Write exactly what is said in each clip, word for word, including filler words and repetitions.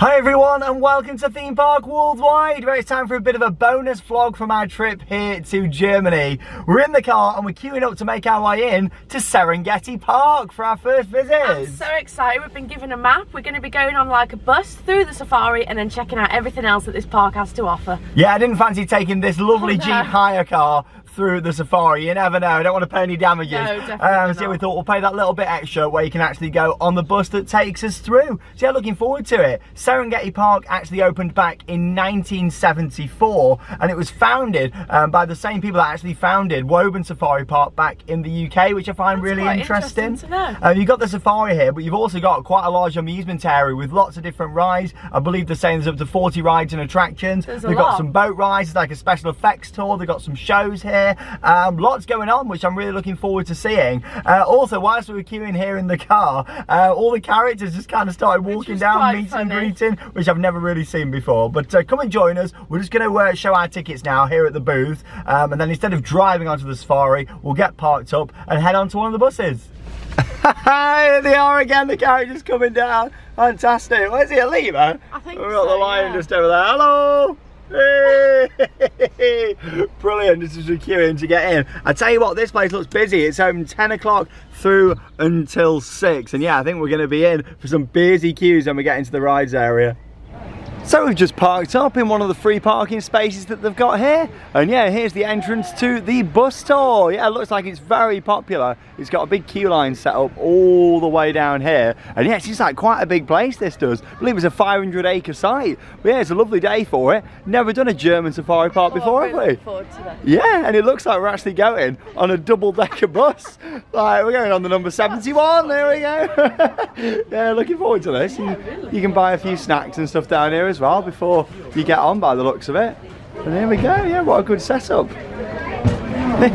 Hi everyone and welcome to Theme Park Worldwide, where it's time for a bit of a bonus vlog from our trip here to Germany. We're in the car and we're queuing up to make our way in to Serengeti Park for our first visit. I'm so excited, we've been given a map, we're going to be going on like a bus through the safari and then checking out everything else that this park has to offer. Yeah, I didn't fancy taking this lovely oh, no. Jeep hire car through the safari, you never know, I don't want to pay any damages. No, definitely um, so yeah, we thought we'll pay that little bit extra where you can actually go on the bus that takes us through. So yeah, looking forward to it. Serengeti Park actually opened back in nineteen seventy-four and it was founded um, by the same people that actually founded Woburn Safari Park back in the U K, which I find That's really interesting. interesting to know. Um, you've got the safari here, but you've also got quite a large amusement area with lots of different rides. I believe they're saying there's up to forty rides and attractions. There's they've got lot. some boat rides, like a special effects tour, they've got some shows here. Um, lots going on, which I'm really looking forward to seeing. Uh, also, whilst we were queuing here in the car, uh, all the characters just kind of started walking down, meeting and greeting, which I've never really seen before. But uh, come and join us. We're just going to uh, show our tickets now here at the booth, um, and then instead of driving onto the safari, we'll get parked up and head onto one of the buses. There they are again, the characters coming down. Fantastic. Where's the Limo? I think we've got so, the lion yeah. just over there. Hello. Brilliant, this is a queuing to get in. I tell you what, this place looks busy. It's open ten o'clock through until six. And yeah, I think we're going to be in for some busy queues when we get into the rides area. So we've just parked up in one of the free parking spaces that they've got here. And yeah, here's the entrance to the bus tour. Yeah, it looks like it's very popular. It's got a big queue line set up all the way down here. And yeah, it's just like quite a big place this does. I believe it's a five hundred acre site. But yeah, it's a lovely day for it. Never done a German safari park oh, before, really have we? Looking forward to that. Yeah, and it looks like we're actually going on a double decker bus. Like, we're going on the number seventy-one, there we go. Yeah, looking forward to this. Yeah, really you can buy a few snacks and stuff down here as well before you get on by the looks of it. And here we go, yeah, what a good setup.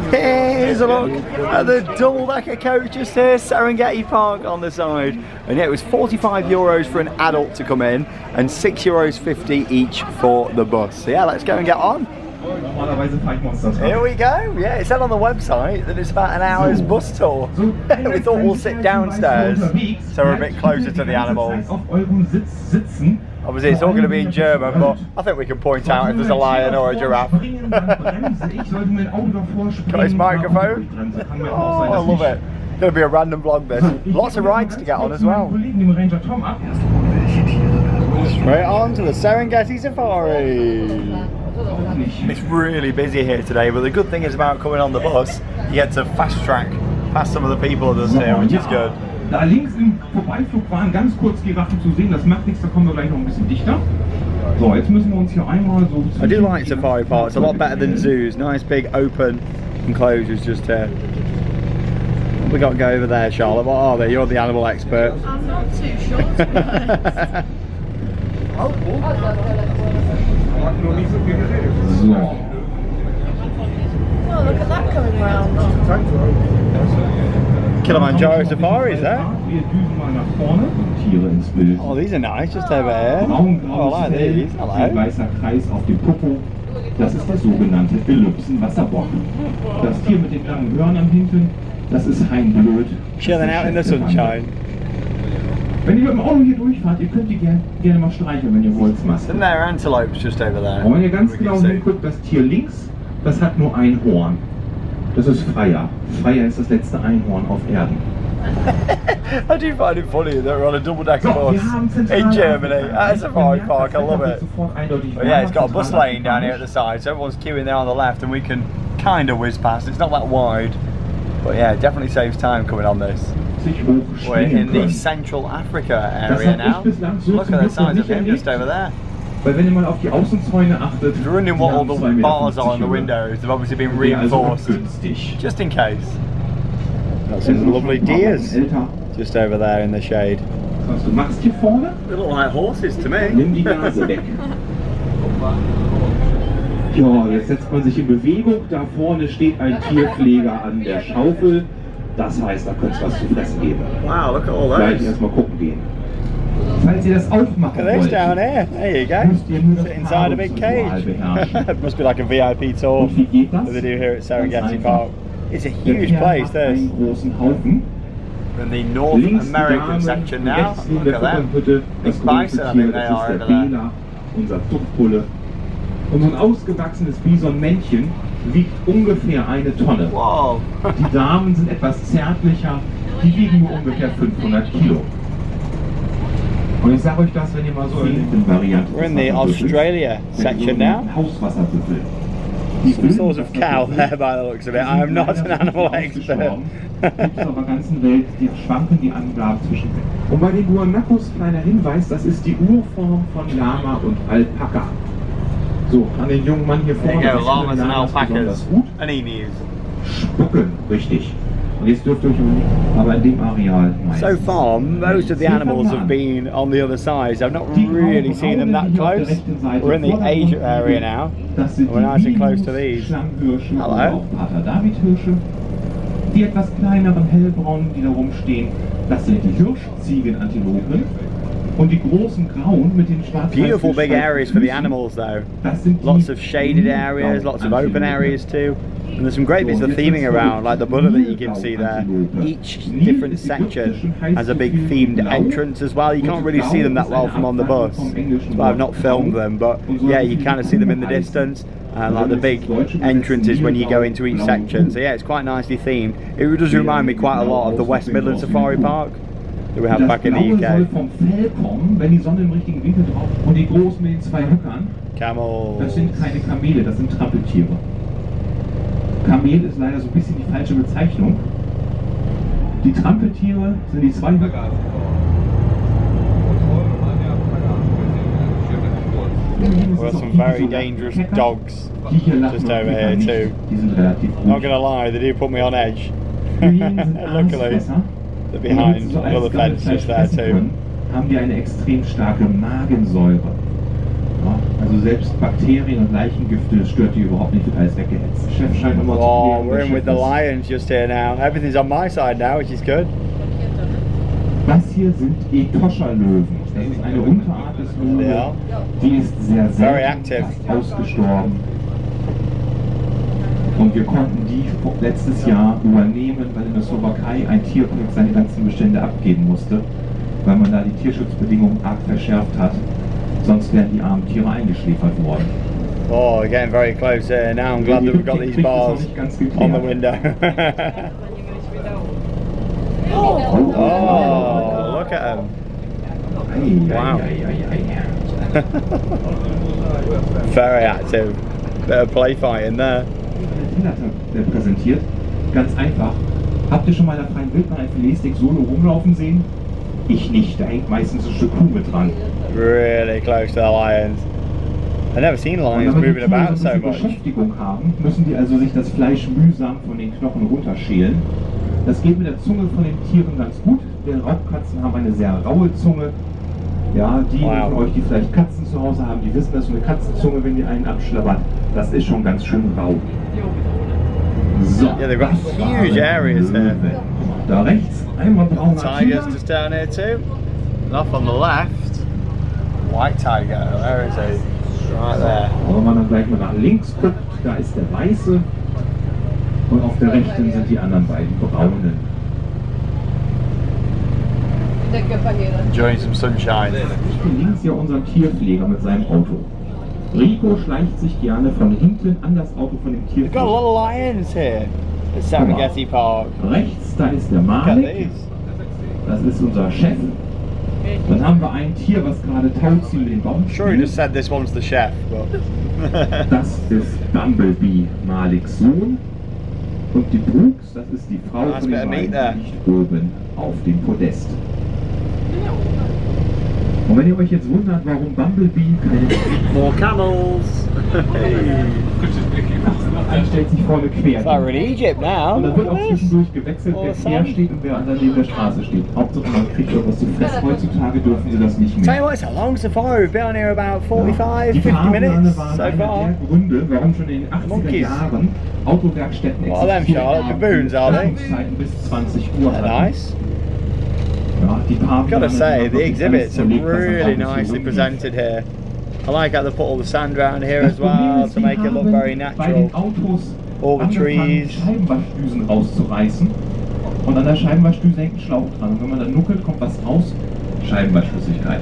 Here's a look at the double decker coaches here, Serengeti Park on the side. And yeah, it was forty-five euros for an adult to come in and six euros fifty each for the bus. So yeah, let's go and get on. Here we go, yeah, it said on the website that it's about an hour's bus tour. We thought we'll sit downstairs so we're a bit closer to the animals. Obviously it's all going to be in German, but I think we can point out if there's a lion or a giraffe. Got his microphone. Oh, I love it. It's going to be a random vlog this. Lots of rides to get on as well. Straight on to the Serengeti Safari. It's really busy here today, but the good thing is about coming on the bus, you get to fast track past some of the people that's here, which is good. Da links im Vorbeiflug waren ganz kurz Giraffen zu sehen, das macht nichts, da kommen wir gleich noch ein bisschen dichter. So, jetzt müssen wir uns hier einmal so... I do like safari parks, a lot better than zoos. Nice big open enclosures just here. What have we got to go over there, Charlotte? What are they? You're the animal expert. I'm not too sure, to be honest. Oh, look at that coming round. Kilimanjaro Safaris, eh? Oh, these are nice, just over here. Oh, I like these. Hello. Das ist der sogenannte Ellipsenwasserbocken. Das Tier mit den langen Hörnern hinten, das ist Heinblöd. Chilling out in the sunshine. Wenn ihr mit dem Auto hier durchfahrt, ihr könnt die gerne, gerne mal streicheln, wenn ihr wollt. Isn't there antelopes just over there? Und wenn ihr ganz genau hinguckt, das Tier links, das hat nur ein Horn. Das ist Freier. Freier ist das letzte Einhorn auf Erden. I do find it funny that we're on a double-decker bus in Germany at a safari park, I love it. But yeah, it's got a bus lane down here at the side, so everyone's queuing there on the left and we can kind of whiz past. It's not that wide, but yeah, it definitely saves time coming on this. We're in the Central Africa area now. Look at the size of him just over there. If you're wondering what all the bars are on the windows, they've obviously been reinforced, just in case. That's some lovely deers just over there in the shade. They look like horses to me. Ja, jetzt setzt man sich in Bewegung. Da vorne steht ein Tierpfleger an der Schaufel. Das heißt, da könnte es was zu fressen geben. Wow, look at all those. Vielleicht erstmal gucken gehen. Falls ihr das aufmachen wollt, down here. There you go. Müsst ihr nur das inside a big cage. It must be like a V I P tour that they do here at Serengeti Park. It's a huge place, this. Einen großen Haufen. from the North American section now. Look at them. Big bison, I think they are over there. Unser Zuchtbulle. Und so ein ausgewachsenes Bison-Männchen wiegt ungefähr eine Tonne. Wow. Die Damen sind etwas zärtlicher, die wiegen nur ungefähr fünfhundert Kilo. Und ich sage euch das, wenn ihr mal so in den Varianten seht. We're in the Australia section now. Some sort of cow there by the looks of it. I am not an animal expert. Auf der ganzen Welt, die schwanken die Angaben zwischen. Und bei den Guanacos, kleiner Hinweis, das ist die Urform von Lama und Alpaka. So, an den jungen Mann hier vorne ist Lamas and Alpakas and emus. Spucken, richtig. Und jetzt dürft ihr euch überlegen, aber in dem Areal. So far, most of the animals have been on the other side. I've not really seen them that close. We're in the Asia area now. We're nice and close to these. Hello. Die etwas kleineren hellbraunen, die da rumstehen, das sind die Hirschziegenantilopen und die großen grauen mit den schwarzen. Beautiful big areas for the animals though. Lots of shaded areas, lots of open areas too. And there's some great bits of theming around, like the Buddha that you can see there. Each different section has a big themed entrance as well. You can't really see them that well from on the bus. So I've not filmed them, but yeah, you kind of see them in the distance. And like the big entrances when you go into each section. So yeah, it's quite nicely themed. It does remind me quite a lot of the West Midland Safari Park that we have back in the U K. Camels. Kamel ist leider so ein bisschen die falsche Bezeichnung. Die Trampeltiere sind die zwei. We've got some very dangerous dogs just over here too. Not gonna lie, they do put me on edge. Luckily, they're behind another fence just there too. Haben die eine extrem starke Magensäure. Also selbst Bakterien und Leichengifte stört die überhaupt nicht, wird alles weggehetzt. Chef scheint immer zu oh, we're in with the lions just here now. Everything's on my side now, which is good. Das hier sind Etosha-Löwen. Das ist eine Unterart des Löwen. Yeah. Die ist sehr selten, ausgestorben. Und wir konnten die letztes Jahr übernehmen, weil in der Slowakei ein Tierpark seine ganzen Bestände abgeben musste, weil man da die Tierschutzbedingungen arg verschärft hat. Sonst wären die armen Tiere eingeschläfert worden. Oh, we're getting very close here now. I'm glad that we've got these bars on the window. Oh, look at them. Wow. Very active. Bit of play fighting there. Präsentiert. Ganz einfach. Habt ihr schon mal da freien Wildbahn ein Filetsteak solo rumlaufen sehen? Ich nicht, da hängt meistens ein Stück Kuh mit dran. Really close to the lions. I've never seen lions moving about so much. Wenn die Beschäftigung haben, müssen die also sich das Fleisch mühsam von den Knochen runterschälen. Das geht mit der Zunge von den Tieren ganz gut. Denn Raubkatzen haben eine sehr raue Zunge. Ja, die wow. von euch, die vielleicht Katzen zu Hause haben, die wissen, dass so eine Katzenzunge, wenn die einen abschlabbert, das ist schon ganz schön rau. So, yeah, they've got huge areas there. Da rechts, einmal brauner Tiger. Tigers just down here too. And off on the left, white tiger, where is he? Right there. Wenn man dann gleich mal nach links guckt, da ist der weiße. Und auf der rechten sind die anderen beiden braunen. Enjoying some sunshine. Links hier unser Tierpfleger mit seinem Auto. Rico schleicht sich gerne von hinten an das Auto von dem Tierpfleger. We've got a lot of lions here. The Serengeti Park. Rechts, da ist der Malik. Das ist unser Chef. Dann haben wir ein Tier, was gerade Tauziehen mit den Baum spielt. Sure, he just said this one's the chef. Das ist Bumblebee, Maliks Sohn. Und die Brooks, das ist die Frau von dem Mann, nicht oben auf dem Podest. Und wenn ihr euch jetzt wundert, warum Bumblebee keine... More camels! Hey. Einer stellt sich vorne quer. We're in Egypt now. Und dann wird auch zwischendurch gewechselt, wer quer steht und wer an der Seite der Straße steht. Hauptsache man kriegt etwas zu fressen. Heutzutage dürfen sie das nicht mehr. Tell you what, it's a long safari. We've been on here about forty-five, fifty minutes so far. Die Fahrbahn der Gründe, warum schon in den achtziger Jahren Autowerkstätten existieren. Öffnungszeiten bis zwanzig Uhr. Nice. I've got to say, the exhibits are really nicely presented here. I like how they put all the sand around here as well to make it look very natural. All the trees. und an der Scheibenwaschdüse hängt ein Schlauch dran. Und wenn man dann nuckelt, kommt was raus. Scheibenwaschflüssigkeit.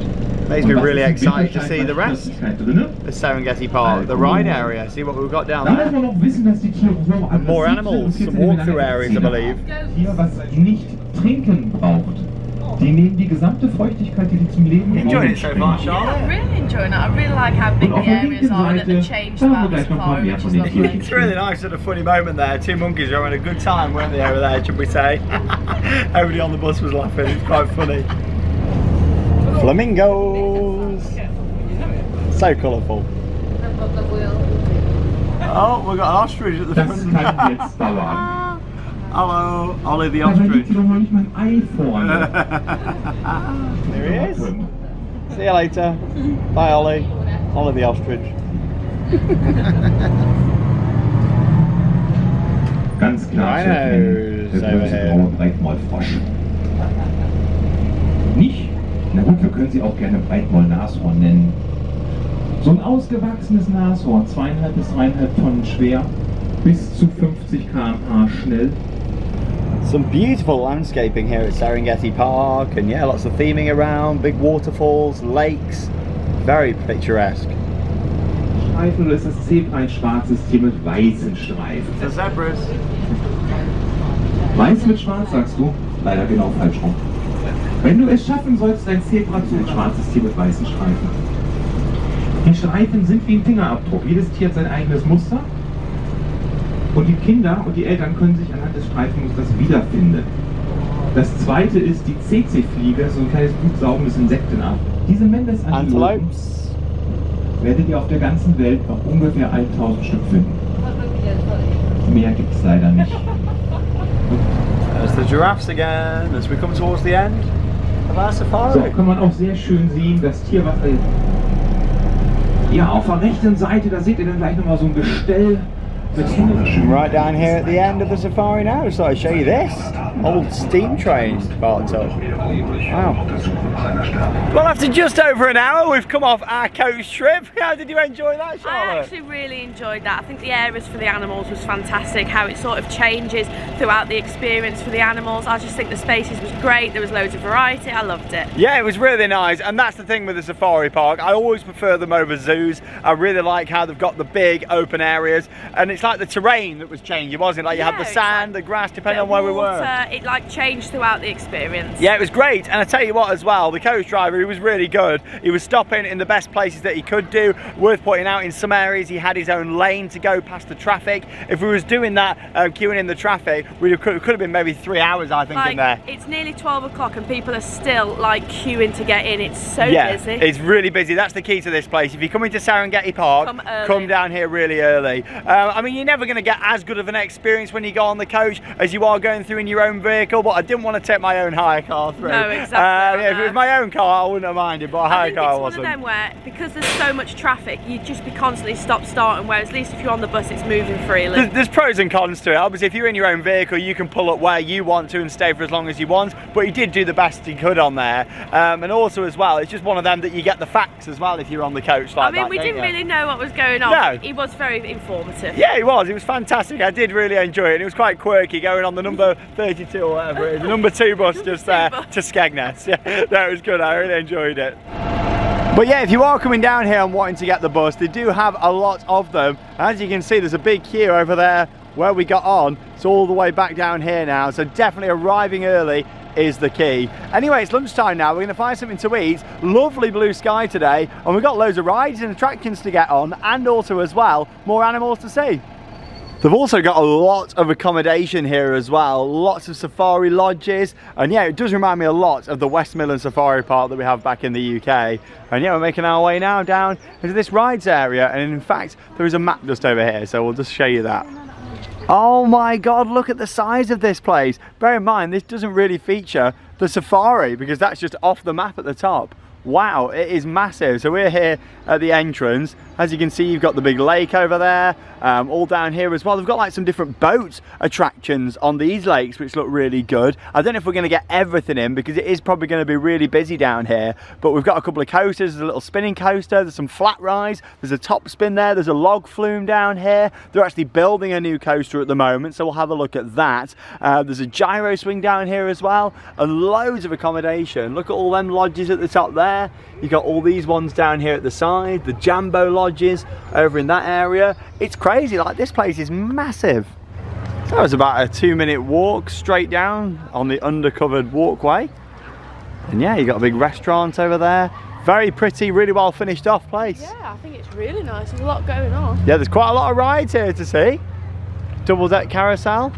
Makes me really excited to see the rest. The Serengeti Park, the ride area. See what we've got down there. And more animals, some walkthrough areas, I believe. Die nehmen die gesamte Feuchtigkeit, die sie zum Leben enjoying it so far, Charlotte? Yeah, really enjoying it. I really like how big the areas are and that they changed about the park, which is lovely. It's really nice at a funny moment there. Two monkeys were having a good time, weren't they, over there, should we say? Everybody on the bus was laughing. It's quite funny. Flamingos! So colourful. Oh, we've got an ostrich at the front. Hello, Ollie the ostrich. There he is. See you later. Bye, Ollie. Ollie the ostrich. Ganz klar zu erkennen, der größte Bauer Breitmaulfrosch. Nicht? Na gut, wir können sie auch gerne Breitmaulnashorn nennen. So ein ausgewachsenes Nashorn, zweieinhalb bis dreieinhalb Tonnen schwer, bis zu fünfzig Kilometer pro Stunde schnell. Some beautiful landscaping here at Serengeti Park, and yeah, lots of theming around, big waterfalls, lakes, very picturesque. Streifen, das ist ein schwarzes Tier mit weißen Streifen. The zebras. Weiß mit schwarz, sagst du? Leider genau falsch rum. Wenn du es schaffen sollst, dein Zebra zu ein schwarzes Tier mit weißen Streifen. Die Streifen sind wie ein Fingerabdruck. Jedes Tier hat sein eigenes Muster. Und die Kinder und die Eltern können sich anhand des Streifenmusters wiederfinden. Das zweite ist die C C-Fliege, so ein kleines blutsaugendes Insektenart. Diese Mendesantilopen werdet ihr auf der ganzen Welt noch ungefähr tausend Stück finden. Mehr gibt es leider nicht. There's the giraffes again as we come towards the end of our safari. So kann man auch sehr schön sehen, das Tier, was da ja, auf der rechten Seite, da seht ihr dann gleich nochmal so ein Gestell. Right down here at the end of the safari now, so I show you this old steam train parked up. Wow. Well, after just over an hour, we've come off our coach trip. How did you enjoy that, Charlotte? I actually really enjoyed that. I think the areas for the animals was fantastic. How it sort of changes throughout the experience for the animals. I just think the spaces was great. There was loads of variety. I loved it. Yeah, it was really nice, and that's the thing with the safari park. I always prefer them over zoos. I really like how they've got the big open areas, and it's like the terrain that was changing, wasn't it? Like you yeah, had the sand, like the grass, depending on where water, we were. It like changed throughout the experience. Yeah, it was great. And I tell you what as well, the coach driver, he was really good. He was stopping in the best places that he could do. Worth pointing out, in some areas he had his own lane to go past the traffic. If we was doing that, um, queuing in the traffic, we could, could have been maybe three hours, I think, like, in there. It's nearly twelve o'clock and people are still like queuing to get in. It's so yeah, busy. It's really busy. That's the key to this place. If you're coming to Serengeti Park, come, come down here really early. Um, I mean, you're never going to get as good of an experience when you go on the coach as you are going through in your own vehicle, but I didn't want to take my own hire car through. No, exactly. Uh, yeah, if it was my own car, I wouldn't have minded, but a hire car I wasn't. I think it's one of them where, because there's so much traffic, you'd just be constantly stop starting, whereas at least if you're on the bus, it's moving freely. There's, there's pros and cons to it. Obviously, if you're in your own vehicle, you can pull up where you want to and stay for as long as you want, but he did do the best he could on there. Um, and also as well, it's just one of them that you get the facts as well if you're on the coach like that. I mean, that, we didn't you? really know what was going on. No. He was very informative. Yeah, it was. It was fantastic. I did really enjoy it. It was quite quirky going on the number thirty-two or whatever it is, the number two bus just there uh, to Skegness. Yeah, that was good. I really enjoyed it. But yeah, if you are coming down here and wanting to get the bus, they do have a lot of them. As you can see, there's a big queue over there where we got on. It's all the way back down here now. So definitely arriving early is the key. Anyway, it's lunchtime now. We're going to find something to eat. Lovely blue sky today, and we've got loads of rides and attractions to get on, and also as well more animals to see. They've also got a lot of accommodation here as well, lots of safari lodges, and yeah, it does remind me a lot of the West Midland Safari Park that we have back in the U K. And yeah, we're making our way now down into this rides area, and in fact there is a map just over here, so we'll just show you that. Oh my god, look at the size of this place. Bear in mind, this doesn't really feature the safari because that's just off the map at the top. Wow, it is massive. So we're here at the entrance. As you can see, you've got the big lake over there, um, all down here as well. They've got like some different boat attractions on these lakes, which look really good. I don't know if we're going to get everything in because it is probably going to be really busy down here, but we've got a couple of coasters. There's a little spinning coaster, there's some flat rides, there's a top spin there, there's a log flume down here. They're actually building a new coaster at the moment, so we'll have a look at that. Uh, there's a gyro swing down here as well, and loads of accommodation. Look at all them lodges at the top there. You've got all these ones down here at the side, the Jambo lodges over in that area. It's crazy, like this place is massive. So that was about a two minute walk straight down on the undercovered walkway. And yeah, you've got a big restaurant over there. Very pretty, really well finished off place. Yeah, I think it's really nice. There's a lot going on. Yeah, there's quite a lot of rides here to see. Double deck carousel,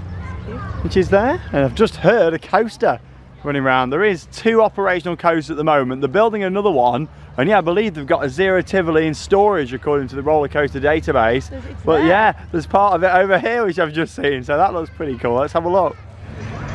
which is there. And I've just heard a coaster running around. There is two operational coasters at the moment. They're building another one, and yeah, I believe they've got a zero Tivoli in storage according to the roller coaster database. But yeah, there's part of it over here which I've just seen, so that looks pretty cool. Let's have a look.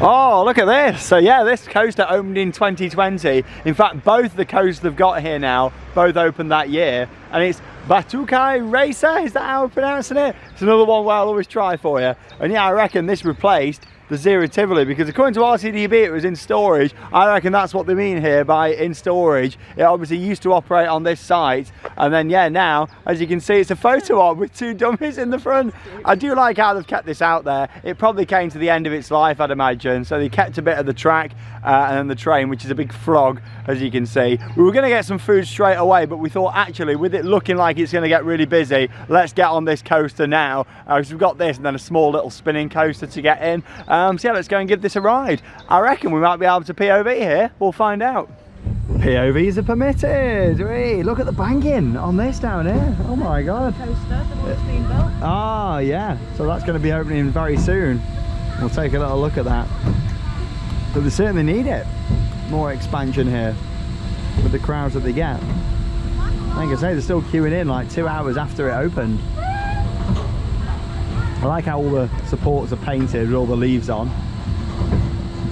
Oh, look at this. So yeah, this coaster opened in twenty twenty. In fact, both the coasters they've got here now both opened that year, and it's Batukai Racer, is that how we're pronouncing it? It's another one where I'll always try for you. And yeah, I reckon this replaced the Zero Tivoli, because according to R C D B it was in storage. I reckon that's what they mean here by in storage. It obviously used to operate on this site, and then yeah, now as you can see it's a photo op with two dummies in the front. I do like how they've kept this out there. It probably came to the end of its life, I'd imagine, so they kept a bit of the track uh, and then the train, which is a big frog as you can see. We were going to get some food straight away, but we thought actually with it looking like it's going to get really busy, let's get on this coaster now, because uh, we've got this and then a small little spinning coaster to get in. um, Um, so yeah, let's go and give this a ride. I reckon we might be able to P O V here. We'll find out. P O Vs are permitted. Whee! Look at the banging on this down here. Oh my god. Ah, oh, yeah. So that's going to be opening very soon. We'll take a little look at that. But they certainly need it. More expansion here with the crowds that they get. Like I say, they're still queuing in like two hours after it opened. I like how all the supports are painted with all the leaves on.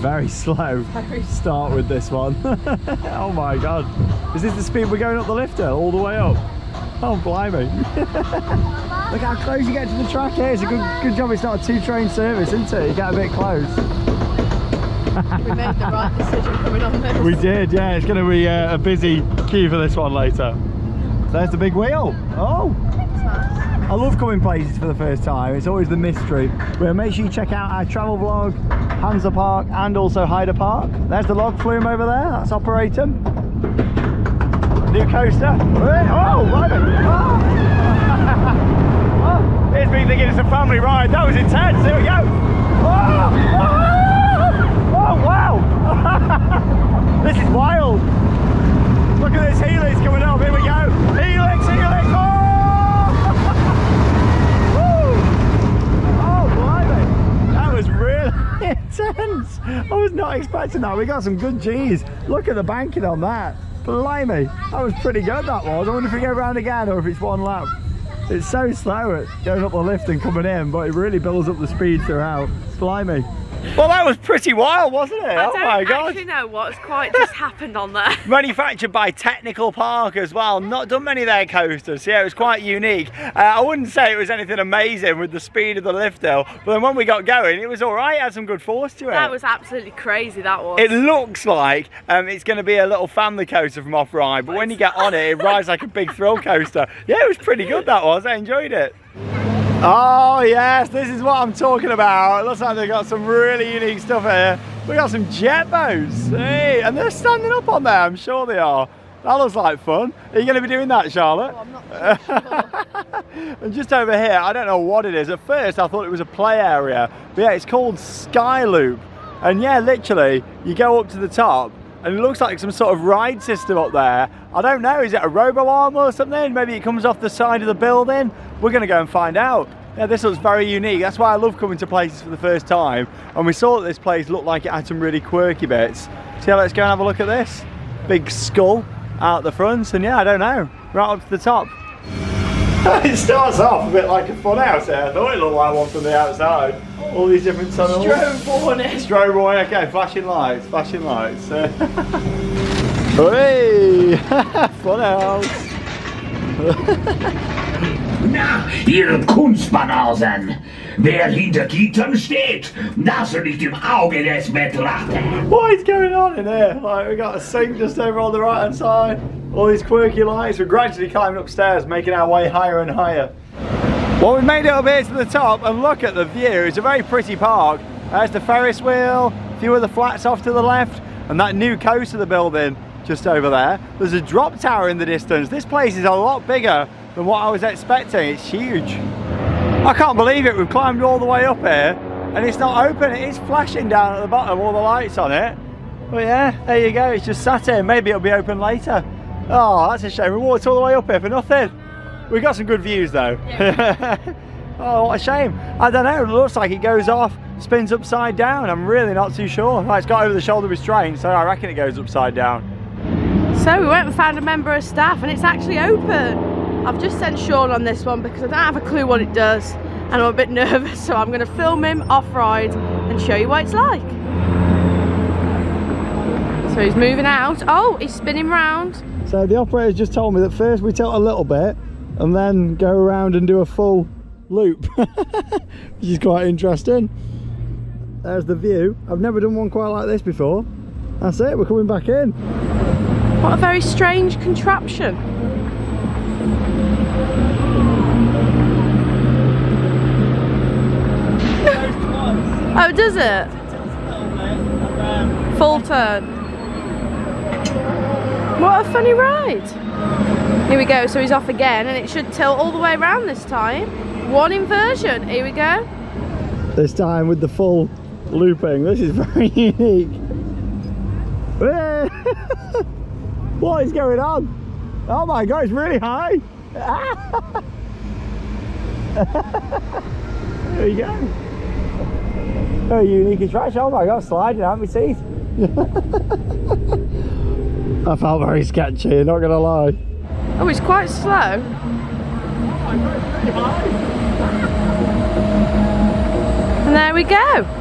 Very slow start with this one. Oh my god. Is this the speed we're going up the lifter? All the way up? Oh blimey. Look how close you get to the track here. It's a good, good job it's not a two train service, isn't it? You get a bit close. We made the right decision coming on this. We did, yeah. It's going to be a, a busy queue for this one later. There's the big wheel. Oh. I love coming places for the first time, it's always the mystery. Well, make sure you check out our travel vlog, Hansa Park and also Heide Park. There's the log flume over there, that's operating. New coaster. Oh, right. Oh. Oh. Here's me thinking it's a family ride, that was intense, here we go. Oh, oh wow. This is wild. Look at this helix coming up, here we go. Helix, helix, oh. Was really intense. I was not expecting that. We got some good G's. Look at the banking on that. Blimey, that was pretty good, that was. I wonder if we go round again or if it's one lap. It's so slow at going up the lift and coming in, but it really builds up the speed throughout. Blimey. Well, that was pretty wild, wasn't it? I oh don't my god! Actually know what's quite just happened on there. Manufactured by Technical Park as well. Not done many of their coasters. Yeah, it was quite unique. Uh, I wouldn't say it was anything amazing with the speed of the lift though. But then when we got going, it was all right. It had some good force to it. That was absolutely crazy. That was. It looks like um, it's going to be a little family coaster from Off Ride, but when you get on it, it rides like a big thrill coaster. Yeah, it was pretty good. That was. I enjoyed it. Oh yes, this is what I'm talking about. It looks like they've got some really unique stuff here. We got some jet boats, hey, and they're standing up on there, I'm sure they are. That looks like fun. Are you going to be doing that, Charlotte? Oh, I'm not sure. And just over here, I don't know what it is. At first I thought it was a play area, but yeah, it's called Sky Loop. And yeah, literally, you go up to the top and it looks like some sort of ride system up there. I don't know, is it a robo-arm or something? Maybe it comes off the side of the building? We're going to go and find out. Yeah, this looks very unique. That's why I love coming to places for the first time. And we saw that this place looked like it had some really quirky bits. So yeah, let's go and have a look at this. Big skull out the front, and yeah, I don't know, right up to the top. It starts off a bit like a fun house here. I thought it looked like one from the outside. All these different tunnels. Strobe warning. Strobe warning, okay, flashing lights, flashing lights. Hey! Funhouse! Na, ihr Kunstbanausen! Wer hinter Gittern steht, das liegt im Auge des Betrachters! What is going on in here? Like, we got a sink just over on the right hand side, all these quirky lights. We're gradually climbing upstairs, making our way higher and higher. Well, we've made it up here to the top, and look at the view. It's a very pretty park. There's the Ferris wheel, a few of the flats off to the left, and that new coast of the building just over there. There's a drop tower in the distance. This place is a lot bigger than what I was expecting. It's huge. I can't believe it. We've climbed all the way up here and it's not open. It is flashing down at the bottom, all the lights on it. But yeah, there you go. It's just sat here. Maybe it'll be open later. Oh, that's a shame. We walked all the way up here for nothing. We got some good views though. Yeah. Oh, what a shame. I don't know. It looks like it goes off, spins upside down. I'm really not too sure. It's got over the shoulder restraint, so I reckon it goes upside down. So we went and found a member of staff and it's actually open. I've just sent Sean on this one because I don't have a clue what it does and I'm a bit nervous, so I'm going to film him off-ride and show you what it's like. So he's moving out. Oh, he's spinning round. So the operator's just told me that first we tilt a little bit and then go around and do a full loop, which is quite interesting. There's the view. I've never done one quite like this before. That's it, we're coming back in. What a very strange contraption. Oh, does it? Full turn. What a funny ride. Here we go, so he's off again and it should tilt all the way around this time. One inversion, here we go. This time with the full looping. This is very unique. What is going on? Oh my god, it's really high. There you go. Very unique attraction. Oh my god, I'm sliding out of my teeth. I felt very sketchy, not gonna lie. Oh, it's quite slow. Oh my god, it's really high. And there we go.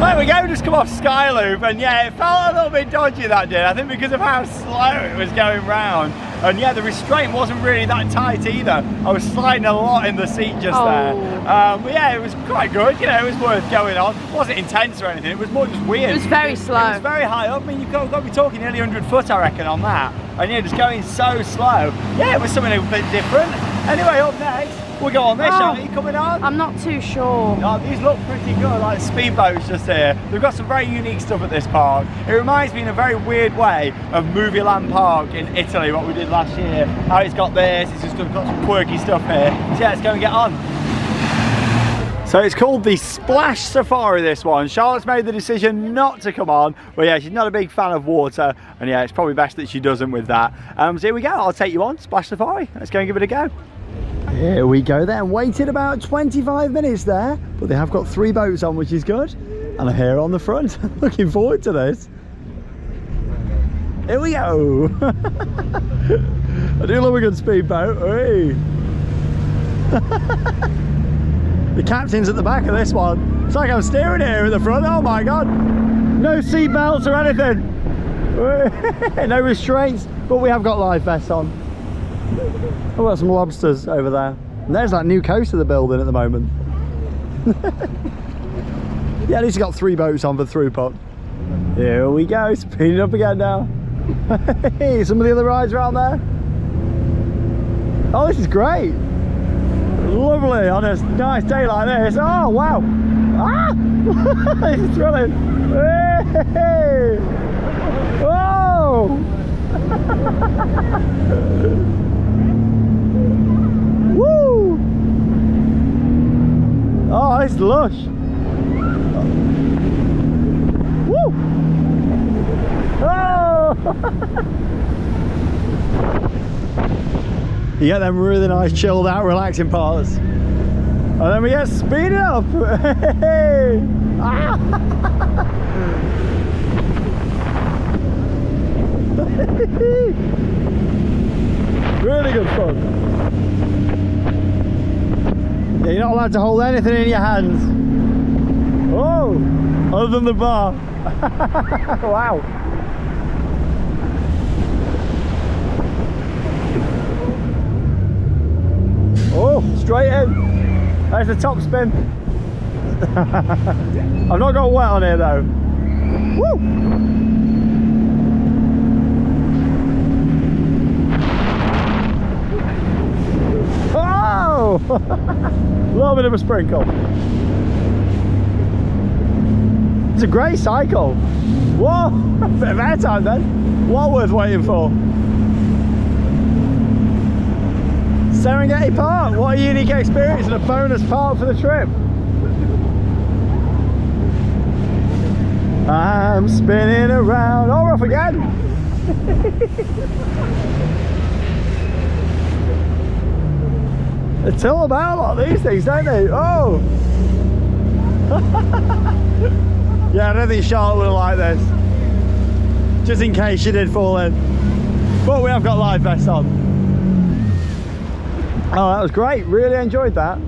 There we go, we just come off Sky Loop, and yeah, it felt a little bit dodgy that did, I think because of how slow it was going round. And yeah, the restraint wasn't really that tight either. I was sliding a lot in the seat just oh. there. Um, but yeah, it was quite good, you know, it was worth going on. It wasn't intense or anything, it was more just weird. It was very slow. It was very high up. I mean, you've got, got to be talking nearly one hundred foot, I reckon, on that. And yeah, just going so slow. Yeah, it was something a bit different. Anyway, up next, we'll go on this, oh, aren't you coming on? I'm not too sure. Oh, these look pretty good, like speedboats just here. They've got some very unique stuff at this park. It reminds me in a very weird way of Movie Land Park in Italy, what we did last year. How it's got this, it's just got some quirky stuff here. So yeah, let's go and get on. So it's called the Splash Safari, this one. Charlotte's made the decision not to come on, but yeah, she's not a big fan of water, and yeah, it's probably best that she doesn't with that. Um, so here we go, I'll take you on Splash Safari. Let's go and give it a go. Here we go then, waited about twenty-five minutes there, but they have got three boats on, which is good. And I'm here on the front, looking forward to this. Here we go. I do love a good speedboat. Hey. The captain's at the back of this one. It's like I'm steering here at the front. Oh my god. No seat belts or anything. No restraints, but we have got life vests on. I've got some lobsters over there. And there's that new coast of the building at the moment. Yeah, at least got three boats on for throughput. Here we go, speeding up again now. Some of the other rides around there. Oh, this is great. Lovely on a nice day like this. Oh wow! Ah, this is thrilling. Hey. Whoa! Woo! Oh, it's lush. Woo! Oh! You get them really nice, chilled out, relaxing parts. And then we get speeded up! Hey. Ah. Really good fun. Yeah, you're not allowed to hold anything in your hands. Oh, other than the bar. Wow. Oh, straight in. There's the top spin. I've not got wet on here though. Woo! Oh! A little bit of a sprinkle. It's a great cycle. Whoa! A bit of air time then. Well worth waiting for. Serengeti Park. What a unique experience and a bonus park for the trip. I'm spinning around. Oh, we're off again. They tell about a lot of these things, don't they? Oh! Yeah, I don't think Charlotte would like this. Just in case she did fall in. But we have got life vests on. Oh, that was great. Really enjoyed that.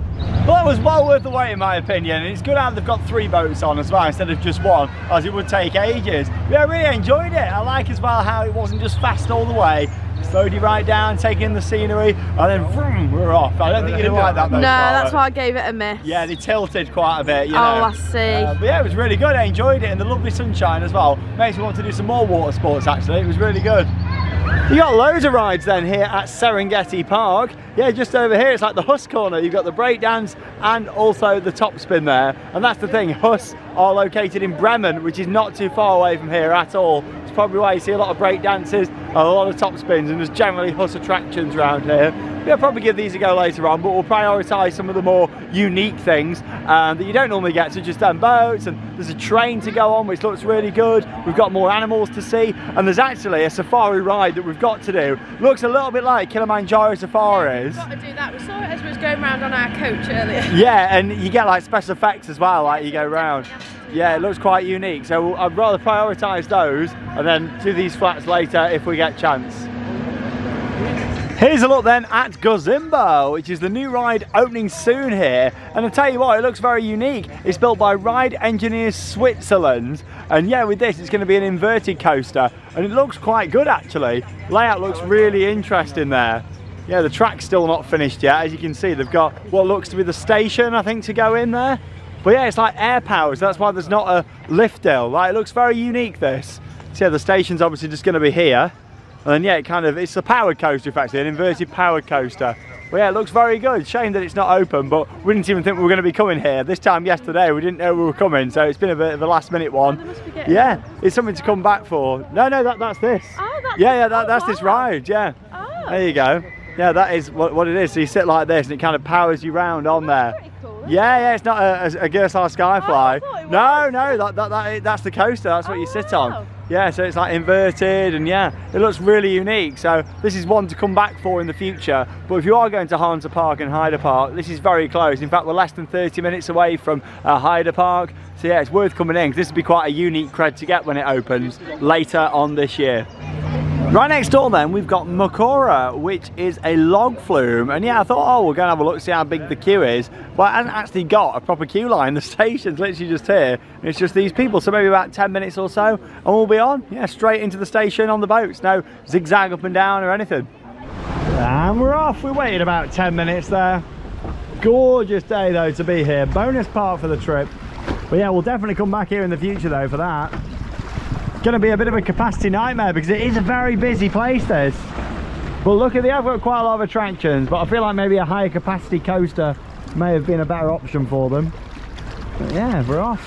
Well, it was well worth the wait in my opinion. And it's good how they've got three boats on as well instead of just one, as it would take ages. Yeah, I really enjoyed it. I like as well how it wasn't just fast all the way. Slowed you right down, taking in the scenery, and then vroom, we're off. I don't think you didn't like that though. No, that's why I gave it a miss. Yeah, they tilted quite a bit, you know. Oh, I see. Uh, but yeah, it was really good. I enjoyed it, and the lovely sunshine as well. Makes me want to do some more water sports, actually. It was really good. You got loads of rides then here at Serengeti Park. Yeah, just over here, it's like the Huss corner. You've got the breakdance and also the top spin there. And that's the thing, Huss are located in Bremen, which is not too far away from here at all. It's probably why you see a lot of breakdances, a lot of top spins, and there's generally Huss attractions around here. We'll probably give these a go later on, but we'll prioritise some of the more unique things um, that you don't normally get, such as them boats, and there's a train to go on, which looks really good. We've got more animals to see, and there's actually a safari ride that we've got to do. Looks a little bit like Kilimanjaro Safaris. Yeah, we've got to do that. We saw it as we was going round on our coach earlier. Yeah, and you get like special effects as well, like you go round. Yeah, it looks quite unique. So I'd rather prioritise those and then do these flats later if we get chance. Here's a look then at Gozimba, which is the new ride opening soon here. And I'll tell you what, it looks very unique. It's built by Ride Engineers Switzerland. And yeah, with this, it's going to be an inverted coaster. And it looks quite good, actually. Layout looks really interesting there. Yeah, the track's still not finished yet. As you can see, they've got what looks to be the station, I think, to go in there. But yeah, it's like air powered, so that's why there's not a lift deal. Like, it looks very unique, this. So yeah, the station's obviously just going to be here. And then, yeah, it kind of, it's a powered coaster, effectively, an inverted powered coaster. But yeah, it looks very good. Shame that it's not open, but we didn't even think we were going to be coming here. This time yesterday, we didn't know we were coming, so it's been a bit of a last minute one. Oh, yeah, it's something to come back for. No, no, that, that's this. Oh, that's yeah, yeah, that, that's oh, wow. this ride, yeah. Oh. There you go. Yeah, that is what, what it is. So you sit like this, and it kind of powers you round on there. That's pretty cool, yeah, yeah, it's not a, a, a Gersar Skyfly. Oh, no, no, that, that, that, that's the coaster. That's what oh, you sit wow. on. Yeah, so it's like inverted and yeah, it looks really unique. So this is one to come back for in the future. But if you are going to Hansa Park and Heide Park, this is very close. In fact, we're less than thirty minutes away from uh, Heide Park. So yeah, it's worth coming in, because this will be quite a unique cred to get when it opens later on this year. Right next door then, we've got Makora, which is a log flume. And yeah, I thought, oh, we're going to have a look, see how big the queue is. But it hasn't actually got a proper queue line. The station's literally just here. And it's just these people, so maybe about ten minutes or so, and we'll be on. Yeah, straight into the station on the boats. No zigzag up and down or anything. And we're off. We waited about ten minutes there. Gorgeous day, though, to be here. Bonus part for the trip. But yeah, we'll definitely come back here in the future, though, for that. Going to be a bit of a capacity nightmare, because it is a very busy place, this. But look at the, I've got quite a lot of attractions, but I feel like maybe a higher capacity coaster may have been a better option for them. But yeah, we're off.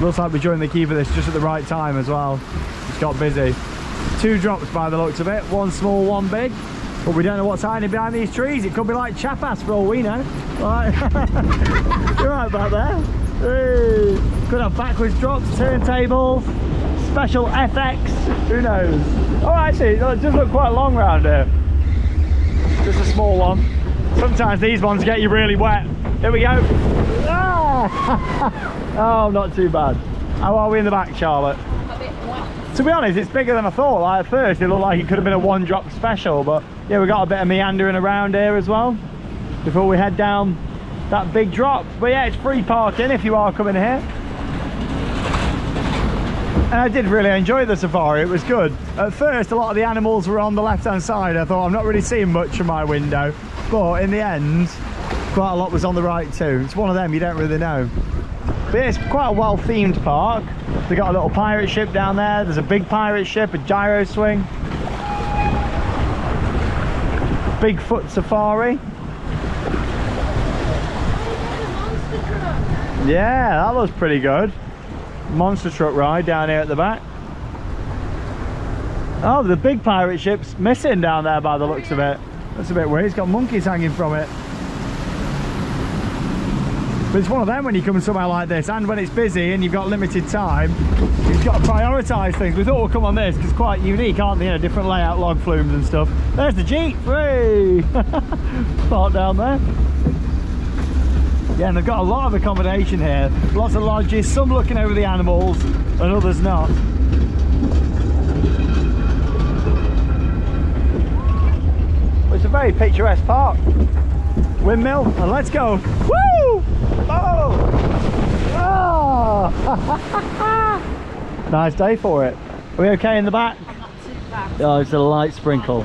Looks like we joined the queue for this just at the right time as well. It's got busy. Two drops by the looks of it, one small, one big. But we don't know what's hiding behind these trees. It could be like chapas for all we know. Like, you're right about there. Hey. Could have backwards drops, turntables. Special F X, who knows? Oh, actually, it does look quite long round here. Just a small one. Sometimes these ones get you really wet. Here we go. Ah! Oh, not too bad. How are we in the back, Charlotte? A bit wet. To be honest, it's bigger than I thought. Like, at first, it looked like it could have been a one-drop special, but yeah, we got a bit of meandering around here as well before we head down that big drop. But yeah, it's free parking if you are coming here. And I did really enjoy the safari, it was good. At first, a lot of the animals were on the left-hand side. I thought, I'm not really seeing much from my window. But in the end, quite a lot was on the right too. It's one of them, you don't really know. But yeah, it's quite a well-themed park. They've got a little pirate ship down there. There's a big pirate ship, a gyro swing. Bigfoot Safari. Yeah, that looks pretty good. Monster truck ride down here at the back. Oh, the big pirate ship's missing down there by the looks of it. That's a bit weird, it's got monkeys hanging from it. But it's one of them when you come somewhere like this, and when it's busy and you've got limited time, you've got to prioritise things. We thought we'll come on this because it's quite unique, aren't they? You know, different layout, log flumes and stuff. There's the Jeep, whee! Parked down there. Yeah, and they've got a lot of accommodation here. Lots of lodges, some looking over the animals and others not. Well, it's a very picturesque park. Windmill, and let's go. Woo! Oh! Oh! Nice day for it. Are we okay in the back? Not too bad. Oh, it's a light sprinkle.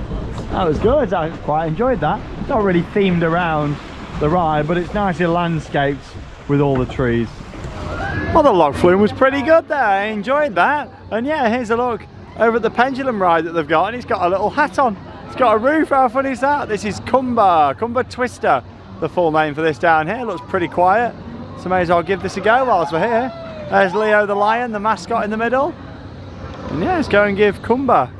That was good. I quite enjoyed that. It's not really themed around the ride, but it's nicely landscaped with all the trees. Well, the log flume was pretty good there, I enjoyed that. And yeah, here's a look over at the pendulum ride that they've got, and it's got a little hat on, it's got a roof. How fun is that? This is Kumba, Kumba Twister, the full name for this down here. It looks pretty quiet, so may as well give this a go whilst we're here. There's Leo the lion, the mascot in the middle, and yeah, let's go and give Kumba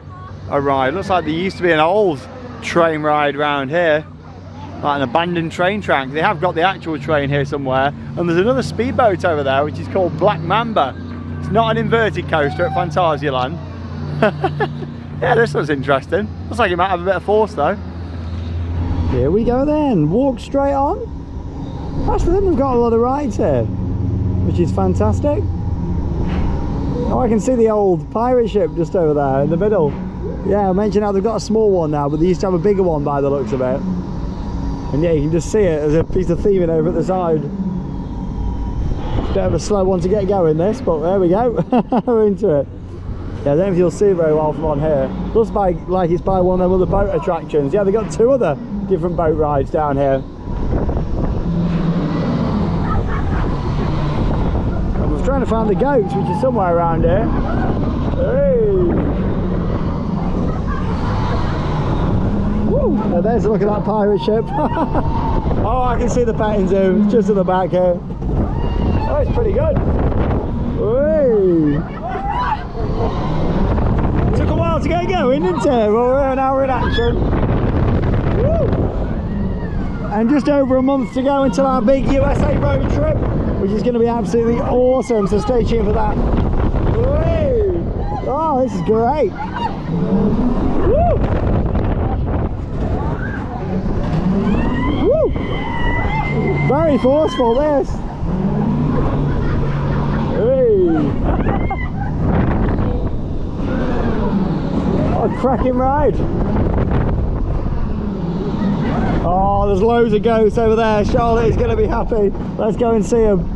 a ride. Looks like there used to be an old train ride round here, like an abandoned train track. They have got the actual train here somewhere, and there's another speedboat over there which is called Black Mamba. It's not an inverted coaster at Fantasialand. Yeah, this looks interesting. Looks like it might have a bit of force though. Here we go then, walk straight on. Actually, they've got a lot of rides here, which is fantastic. Oh, I can see the old pirate ship just over there in the middle. Yeah, I mentioned how they've got a small one now, but they used to have a bigger one by the looks of it. And yeah, you can just see it as a piece of theming over at the side. Bit of a slow one to get going this, but there we go, we're into it. Yeah, I don't know if you'll see very well from on here. Looks by, like it's by one of them other boat attractions. Yeah, they've got two other different boat rides down here. I was trying to find the goats, which is somewhere around here. Hey! Uh, there's a look at that pirate ship. Oh, I can see the petting zoo just at the back here. Oh, it's pretty good. Whee. Took a while to get going, didn't it? Well, we're an hour in action. Woo. And just over a month to go until our big U S A road trip, which is going to be absolutely awesome, so stay tuned for that. Whee. Oh, this is great. Woo. Very forceful, this. Hey. What a cracking ride. Oh, there's loads of goats over there. Charlotte is going to be happy. Let's go and see them.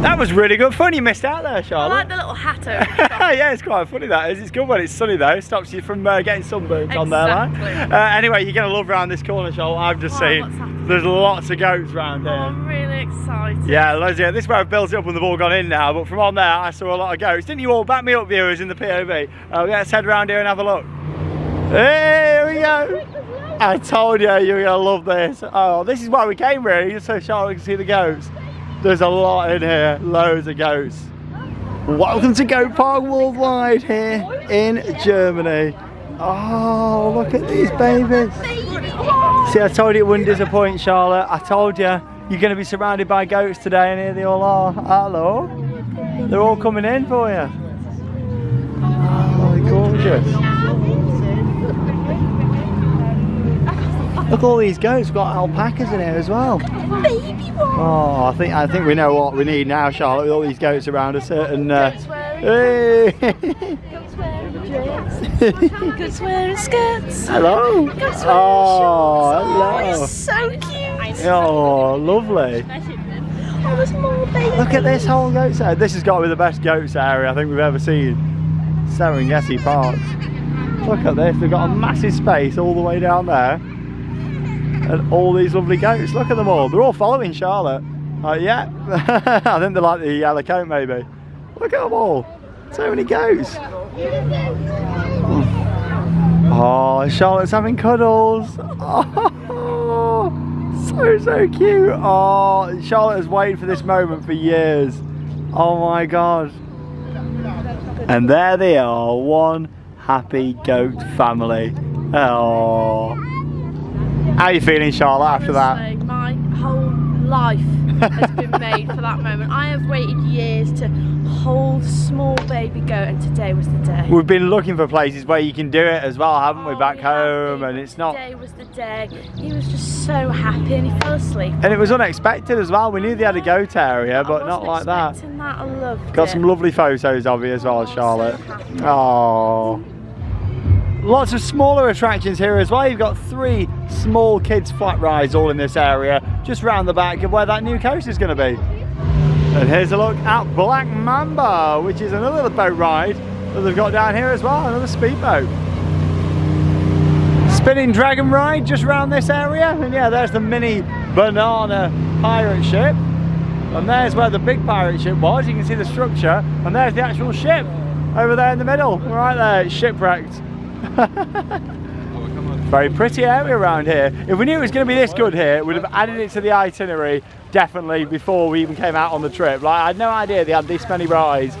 That was really good fun. You missed out there, Charlotte. I like the little hat over the top. Yeah, it's quite funny that is. It's good when it's sunny though. It stops you from uh, getting sunburned exactly. on there. Like. Uh, anyway, you're going to love round this corner, Charlotte. I've just oh, seen there's lots of goats round here. Oh, I'm really excited. Yeah, loads of, this is where I've built it up and they've all gone in now. But from on there, I saw a lot of goats. Didn't you all back me up, viewers, in the P O V? Uh, let's head round here and have a look. Here we go. I told you you were going to love this. Oh, this is why we came really, just so Charlotte can see the goats. There's a lot in here, loads of goats. Welcome to Goat Park Worldwide here in Germany. Oh, look at these babies. See, I told you it wouldn't disappoint, Charlotte. I told you, you're going to be surrounded by goats today, and here they all are. Hello. They're all coming in for you. Oh, gorgeous. Look at all these goats, we've got alpacas in here as well. Oh, I think I think we know what we need now, Charlotte. With all these goats around a certain uh, Hey! Girls wearing skirts. Girls wearing skirts. Hello. Girls wearing oh, shorts. Oh, it's so cute. Oh, lovely. Oh, there's more babies. Look at this whole goat area. This has got to be the best goats area I think we've ever seen. Serengeti Park. Look at this. They've got a massive space all the way down there, and all these lovely goats. Look at them all. They're all following Charlotte. Uh, yeah, I think they're like the yellow coat maybe. Look at them all. So many goats. Oh, Charlotte's having cuddles. Oh, so, so cute. Oh, Charlotte has waited for this moment for years. Oh my God. And there they are, one happy goat family. Oh. How are you feeling, Charlotte, after that? My whole life has been made for that moment. I have waited years to hold small baby goat, and today was the day. We've been looking for places where you can do it as well, haven't oh, we, back we home, and it's not... Today was the day. He was just so happy and he fell asleep. And it was unexpected as well. We knew they had a goat area, but not like that. that. I loved Got it. some lovely photos of you as well, oh, Charlotte. So oh. Lots of smaller attractions here as well. You've got three small kids flat rides all in this area, just round the back of where that new coast is going to be. And here's a look at Black Mamba, which is another boat ride that they've got down here as well, another speedboat. Spinning dragon ride just round this area, and yeah, there's the mini banana pirate ship. And there's where the big pirate ship was. You can see the structure, and there's the actual ship over there in the middle, right there. It's shipwrecked. Very pretty area around here. If we knew it was going to be this good here, we'd have added it to the itinerary definitely before we even came out on the trip. Like, I had no idea they had this many rides.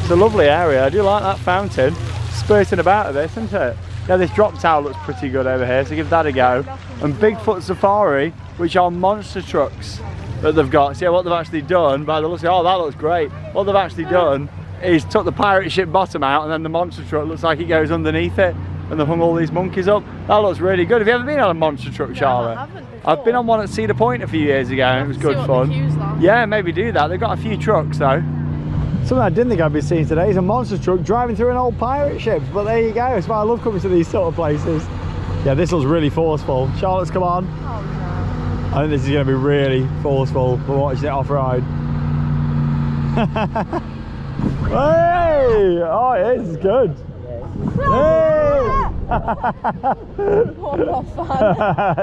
It's a lovely area. I do like that fountain spurting about of this, isn't it? Yeah, this drop tower looks pretty good over here, so give that a go. And Bigfoot Safari, which are monster trucks that they've got. See what they've actually done by the looks of, oh, that looks great. What they've actually done is took the pirate ship bottom out, and then the monster truck looks like it goes underneath it, and they've hung all these monkeys up. That looks really good. Have you ever been on a monster truck, Charlotte? No, I haven't before. I've been on one at Cedar Point a few years ago, and it was good fun. Yeah, maybe do that. They've got a few trucks though. Something I didn't think I'd be seeing today is a monster truck driving through an old pirate ship, but there you go. It's why I love coming to these sort of places. Yeah, this looks really forceful. Charlotte's come on. Oh, no. I think this is going to be really forceful for watching it off-ride. Hey! Oh, it is good. Hey!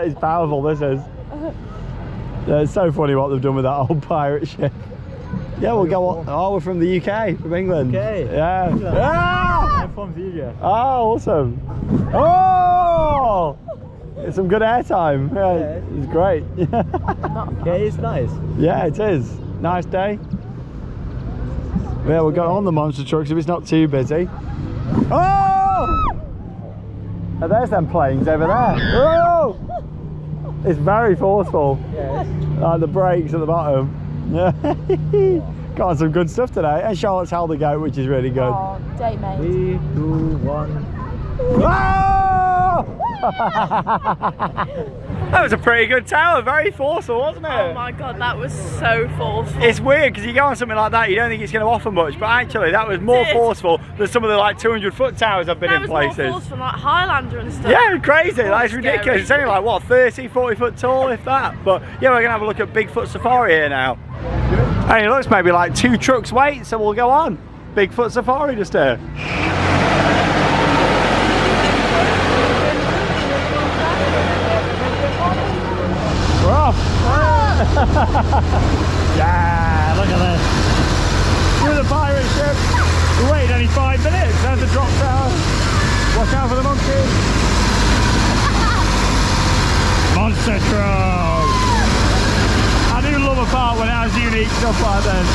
It's powerful, this is. Yeah, it's so funny what they've done with that old pirate ship. Yeah, we'll go on. Oh, we're from the U K, from England. Okay. Yeah. Ah! I'm from the U K. Oh, awesome. Oh! It's some good airtime. Yeah, it's great. Yeah, it's nice. Yeah, it is. Nice day. Yeah, we'll go on the monster trucks if it's not too busy. Oh! Oh, there's them planes over there. Oh! It's very forceful. Yes. Like the brakes at the bottom. Yeah. Got some good stuff today. And Charlotte's held the goat, which is really good. Oh, date mate. Three, two, one. Oh! That was a pretty good tower, very forceful, wasn't it? Oh my God, that was so forceful. It's weird because you go on something like that, you don't think it's going to offer much, but actually that was more forceful than some of the like two hundred foot towers I've been that in places. That was more forceful, like Highlander and stuff. Yeah, crazy, that's ridiculous. It's only like, what, thirty, forty foot tall, if that. But yeah, we're going to have a look at Bigfoot Safari here now. And it looks maybe like two trucks wait, so we'll go on. Bigfoot Safari just here. We're off! Yeah, look at this. Through the pirate ship. We waited only five minutes. There's the drop tower. Watch out for the monkeys. Monster truck. I do love a part when it has unique stuff like this.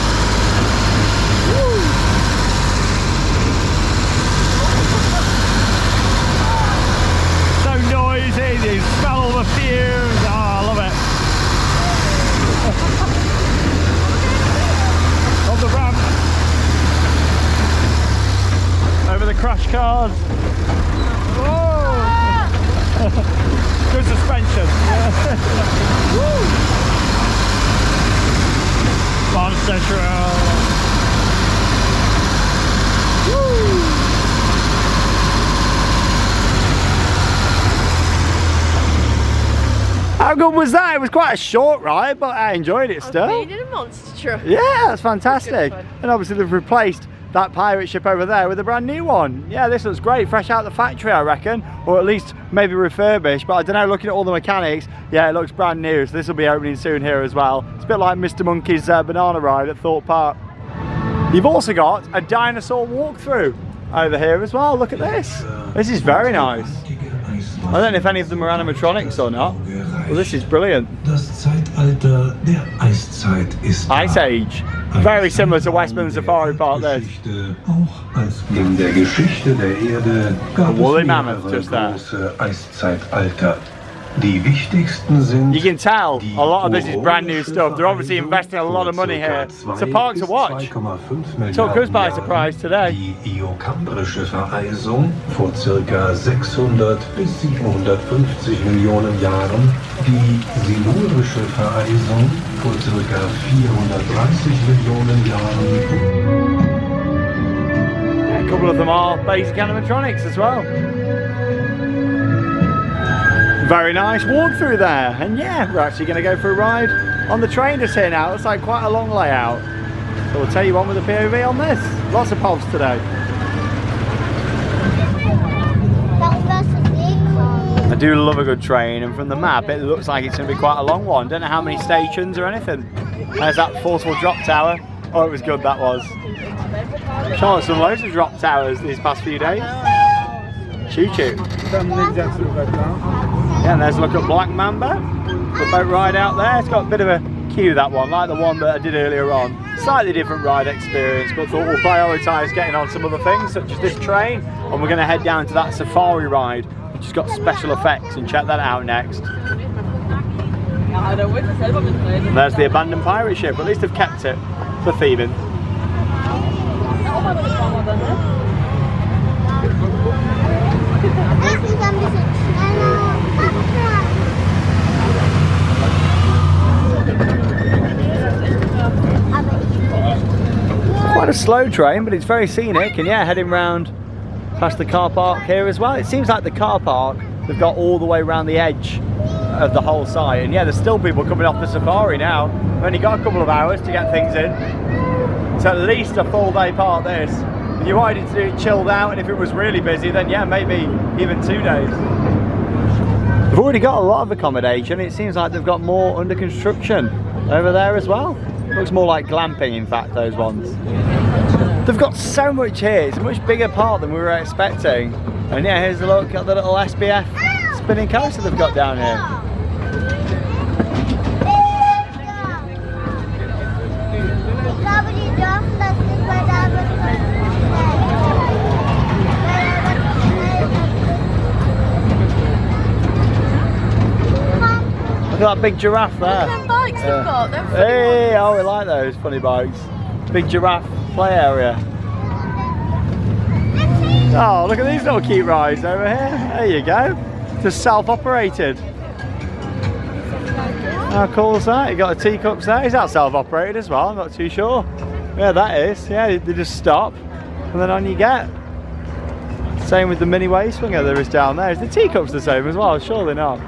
Woo. So noisy. You smell all the fumes. Oh, I love it. Up the ramp. Over the crash cars. Whoa! Good suspension. Woo! Monster trail. How good was that? It was quite a short ride, but I enjoyed it still. I needed a monster truck. Yeah, that's fantastic. That and obviously they've replaced that pirate ship over there with a brand new one. Yeah, this looks great, fresh out the factory I reckon, or at least maybe refurbished, but I don't know, looking at all the mechanics, yeah, it looks brand new, so this will be opening soon here as well. It's a bit like Mister Monkey's uh, banana ride at Thorpe Park. You've also got a dinosaur walkthrough over here as well, look at this. This is very nice. I don't know if any of them are animatronics or not. Well, this is brilliant. Ice Age. Very similar to Westman's Safari Park there. A woolly mammoth just there. You can tell a lot of this is brand new stuff. They're obviously investing a lot of money here. It's a park to watch. Took us by surprise today. Yeah, a couple of them are basic animatronics as well. Very nice walkthrough there, and yeah, we're actually going to go for a ride on the train just here now. It's like quite a long layout, so we'll take you on with a P O V on this. Lots of pops today. I do love a good train, and from the map it looks like it's going to be quite a long one. Don't know how many stations or anything. There's that forceful drop tower. Oh, it was good, that was. Charlotte's done loads of drop towers these past few days. Choo choo. Yeah, and there's a look at Black Mamba, the boat ride out there. It's got a bit of a queue, that one, like the one that I did earlier on. Slightly different ride experience, but thought we'll prioritise getting on some other things, such as this train, and we're going to head down to that safari ride, which has got special effects, and check that out next. And there's the abandoned pirate ship, at least they've kept it for theming. Quite a slow train, but it's very scenic, and yeah, heading round past the car park here as well. It seems like the car park they've got all the way around the edge of the whole site, and yeah, there's still people coming off the safari now. We've only got a couple of hours to get things in. It's at least a full day park this. If you wanted to do it chilled out, and if it was really busy, then yeah, maybe even two days. They've already got a lot of accommodation. It seems like they've got more under construction over there as well. Looks more like glamping, in fact, those ones. They've got so much here. It's a much bigger park than we were expecting. And yeah, here's a look at the little S B F spinning coaster they've got down here. Look at that big giraffe there. Look at them bikes they've yeah. got, them funny Hey, ones. Oh, we like those funny bikes. Big giraffe play area. Oh, look at these little cute rides over here. There you go. Just self-operated. How cool is that? You got the teacups there. Is that self-operated as well? I'm not too sure. Yeah, that is. Yeah, they just stop and then on you get. Same with the mini wave swinger there is down there. Is the teacups the same as well? Surely not.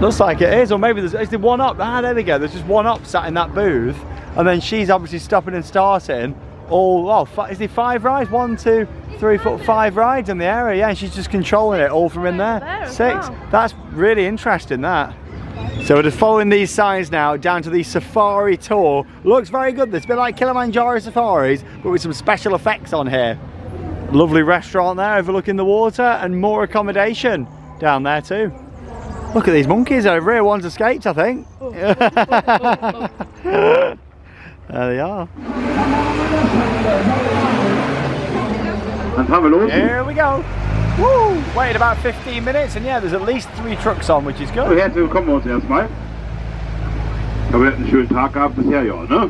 Looks like it is, or maybe there's is there one up. Ah, there we go. There's just one up sat in that booth, and then she's obviously stopping and starting. All oh, f is there five rides? One, two, three, four, five rides in the area. Yeah, and she's just controlling it all from in there. Six. That's really interesting. That. So we're just following these signs now down to the safari tour. Looks very good. It's a bit like Kilimanjaro Safaris, but with some special effects on here. Lovely restaurant there, overlooking the water, and more accommodation down there too. Look at these monkeys over here, one's escaped I think. Oh, oh, oh, oh, oh. There they are. And have a look. Here we go. Woo! Waited about fifteen minutes and yeah, there's at least three trucks on, which is good. So, herzlich willkommen uns erstmal. Aber wir hatten einen schönen Tag gehabt bisher, ja, ne?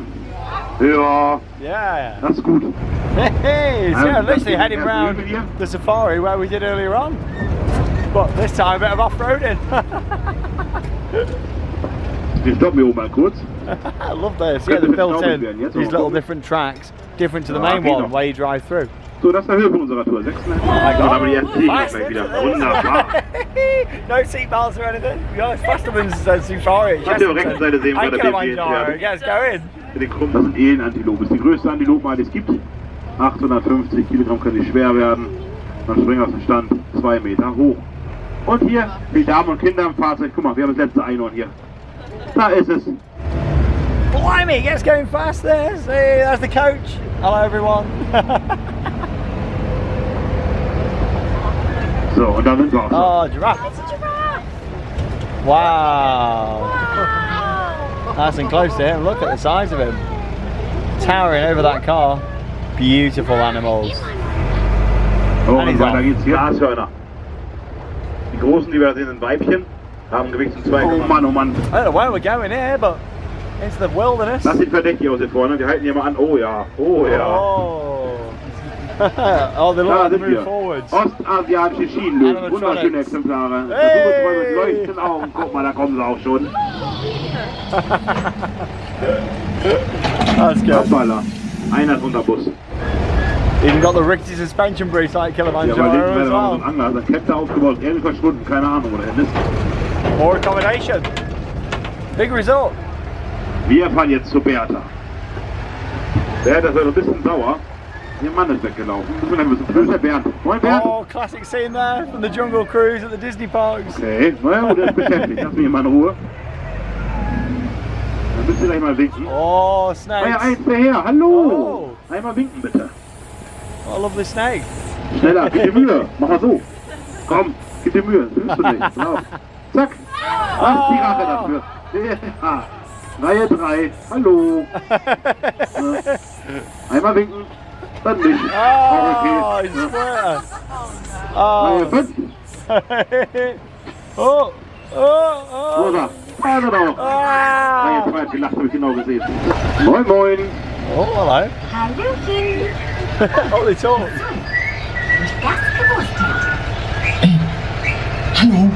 Ja. Yeah. That's good. Hey, so um, literally heading round the safari where we did earlier on. But this time a bit of off-roading. You stop me all back kurz. I love this. Yeah, they've built in these little different tracks, different to the main one where you drive through. So, das war Höhepunkt unserer Tour. sechseinhalb Stunden. Oh, aber die ersten Fliegen gleich wieder. Wunderbar. No seatbelts or anything. Ja, es passt übrigens als Safari. Auf der rechten Seite sehen wir das Baby. Yes, go in. Den Krummbassen Elenantilope ist die größte Antilope, die es gibt. achthundertfünfzig Kilogramm können die schwer werden. Man springt auf den Stand zwei Meter hoch. Und hier, die Damen und Kinder im Fahrzeug. Guck mal, wir haben das letzte Einhorn hier. Da ist es. Blimey, it gets going fast there. See, that's the coach. Hello, everyone. So, und da sind wir auch. Oh, giraffe. Oh, it's a giraffe. Wow. Wow. Nice and close there. Look at the size of him. Towering over that car. Beautiful animals. Oh, und weiter geht's hier. Nashörner. Die großen, die wir sehen, sind Weibchen. Haben Gewicht zu zwei. Oh Mann, oh Mann. I don't know where we're going here, but it's the wilderness. Das sieht verdächtig aus hier vorne. Wir halten hier mal an. Oh ja, oh ja. Oh. Oh, the da sind wir. Forwards. Ostasiatische Schienenlöwen, wunderschöne Exemplare. Hey. Mit leuchtenden Augen. Guck mal, da kommen sie auch schon. Alles klar. Hoppala. Einer ist unter Bus. Even got the rickety suspension brace like Kilimanjaro. Ja, aber links wäre noch so ein Angler. Da Kette aufgebaut. Elfer Stunden, keine Ahnung, oder Mist. More accommodation. Big resort. Wir fahren jetzt zu Bertha. Bertha ist ja noch ein bisschen sauer. Ihr Mann ist weggelaufen. Das ist der Bernd. Moin Bernd! Oh, classic scene there from the Jungle Cruise at the Disney Parks. Okay, naja, der ist beschäftigt. Lass mich mal in Ruhe. Dann müsst ihr gleich mal winken. Oh, Snakes! Ja, eins daher. Hallo! Oh. Einmal winken bitte. Oh, lovely snake. Schneller, gib dir Mühe. Mach mal so. Komm, gib dir Mühe. Das willst du nicht. Genau. Zack! Ach, die Rache dafür. Ja. Reihe drei. Hallo! Einmal winken. Dann nicht. Oh, okay. Ja. Oh. Reihe fünf. Oh, oh, oh. Rosa. Ah, da doch. Ah. Reihe zwei hat gelacht, hab ich genau gesehen. Moin, moin. Oh, hallo. Hallöchen. Holy talk. Nicht ganz gewusst hätte. Ey. Hallo.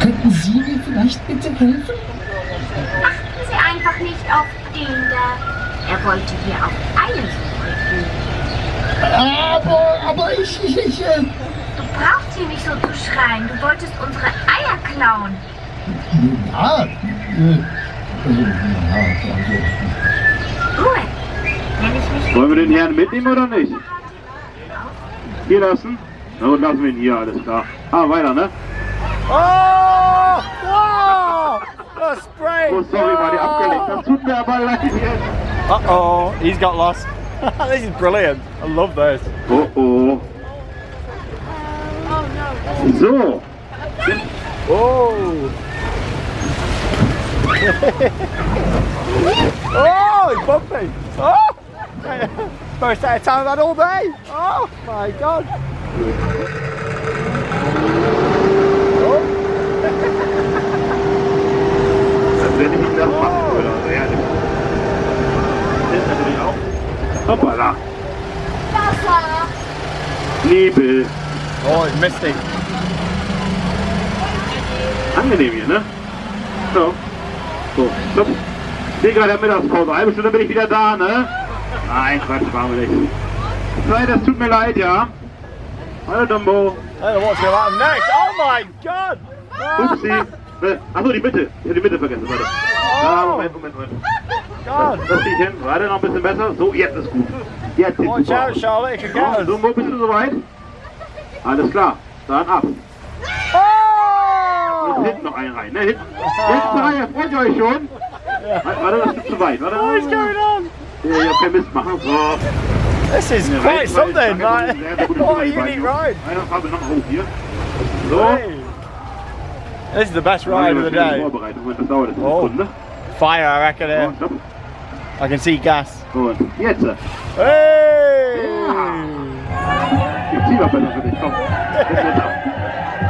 Könnten Sie mir vielleicht bitte helfen? Achten Sie einfach nicht auf den da. Er wollte hier auf einen Suche gehen. Aber, aber ich, ich, ich... Du brauchst hier nicht so zu schreien. Du wolltest unsere Eier klauen. Ja, Ruhe. Wollen wir den Herrn mitnehmen oder nicht? Hier lassen? Na gut, lassen wir ihn hier, alles klar. Ah, weiter, ne? Oh! Wow! Das Spray! Oh, sorry, war die abgelenkt. Das tut mir aber leid. Uh-oh, he's got lost. This is brilliant. I love this. Oh oh. Oh no. So. Oh. Oh, it's bumpy. Oh. First out of time I've had all day. Oh my god. Oh. Hoppala! Wasser! Nebel! Oh, mistig! Angenehm hier, ne? So. So, stopp! Ich sehe gerade Mittagspause, eine halbe Stunde bin ich wieder da, ne? Nein, Quatsch, machen wir nicht. Nein, das tut mir leid, ja? Hallo Dumbo! Hallo, what's going on next? Oh my god! Upsi! Achso, die Mitte! Ich hab die Mitte vergessen, warte. Ah, Moment, Moment, Moment. Das, das sieht hin, warte noch ein bisschen besser. So, jetzt ist gut. Jetzt ist gut. So, Dumbo, bist du soweit? Alles klar, dann ab. Oh! Und hinten noch einen rein, ne? Hinten. Letzte Reihe, freut ihr euch schon? Warte, das ist zu weit. Warte, oh, ich hab keinen Mist machen. So. This is quite something, man. What a unique ride. Eine Farbe noch hoch hier. So. This is the best ride of the day. Das dauert jetzt eine Stunde. Fire, I reckon it. Oh, I can see gas. Good. Yes, sir. Hey! Yeah. You see that better for this top.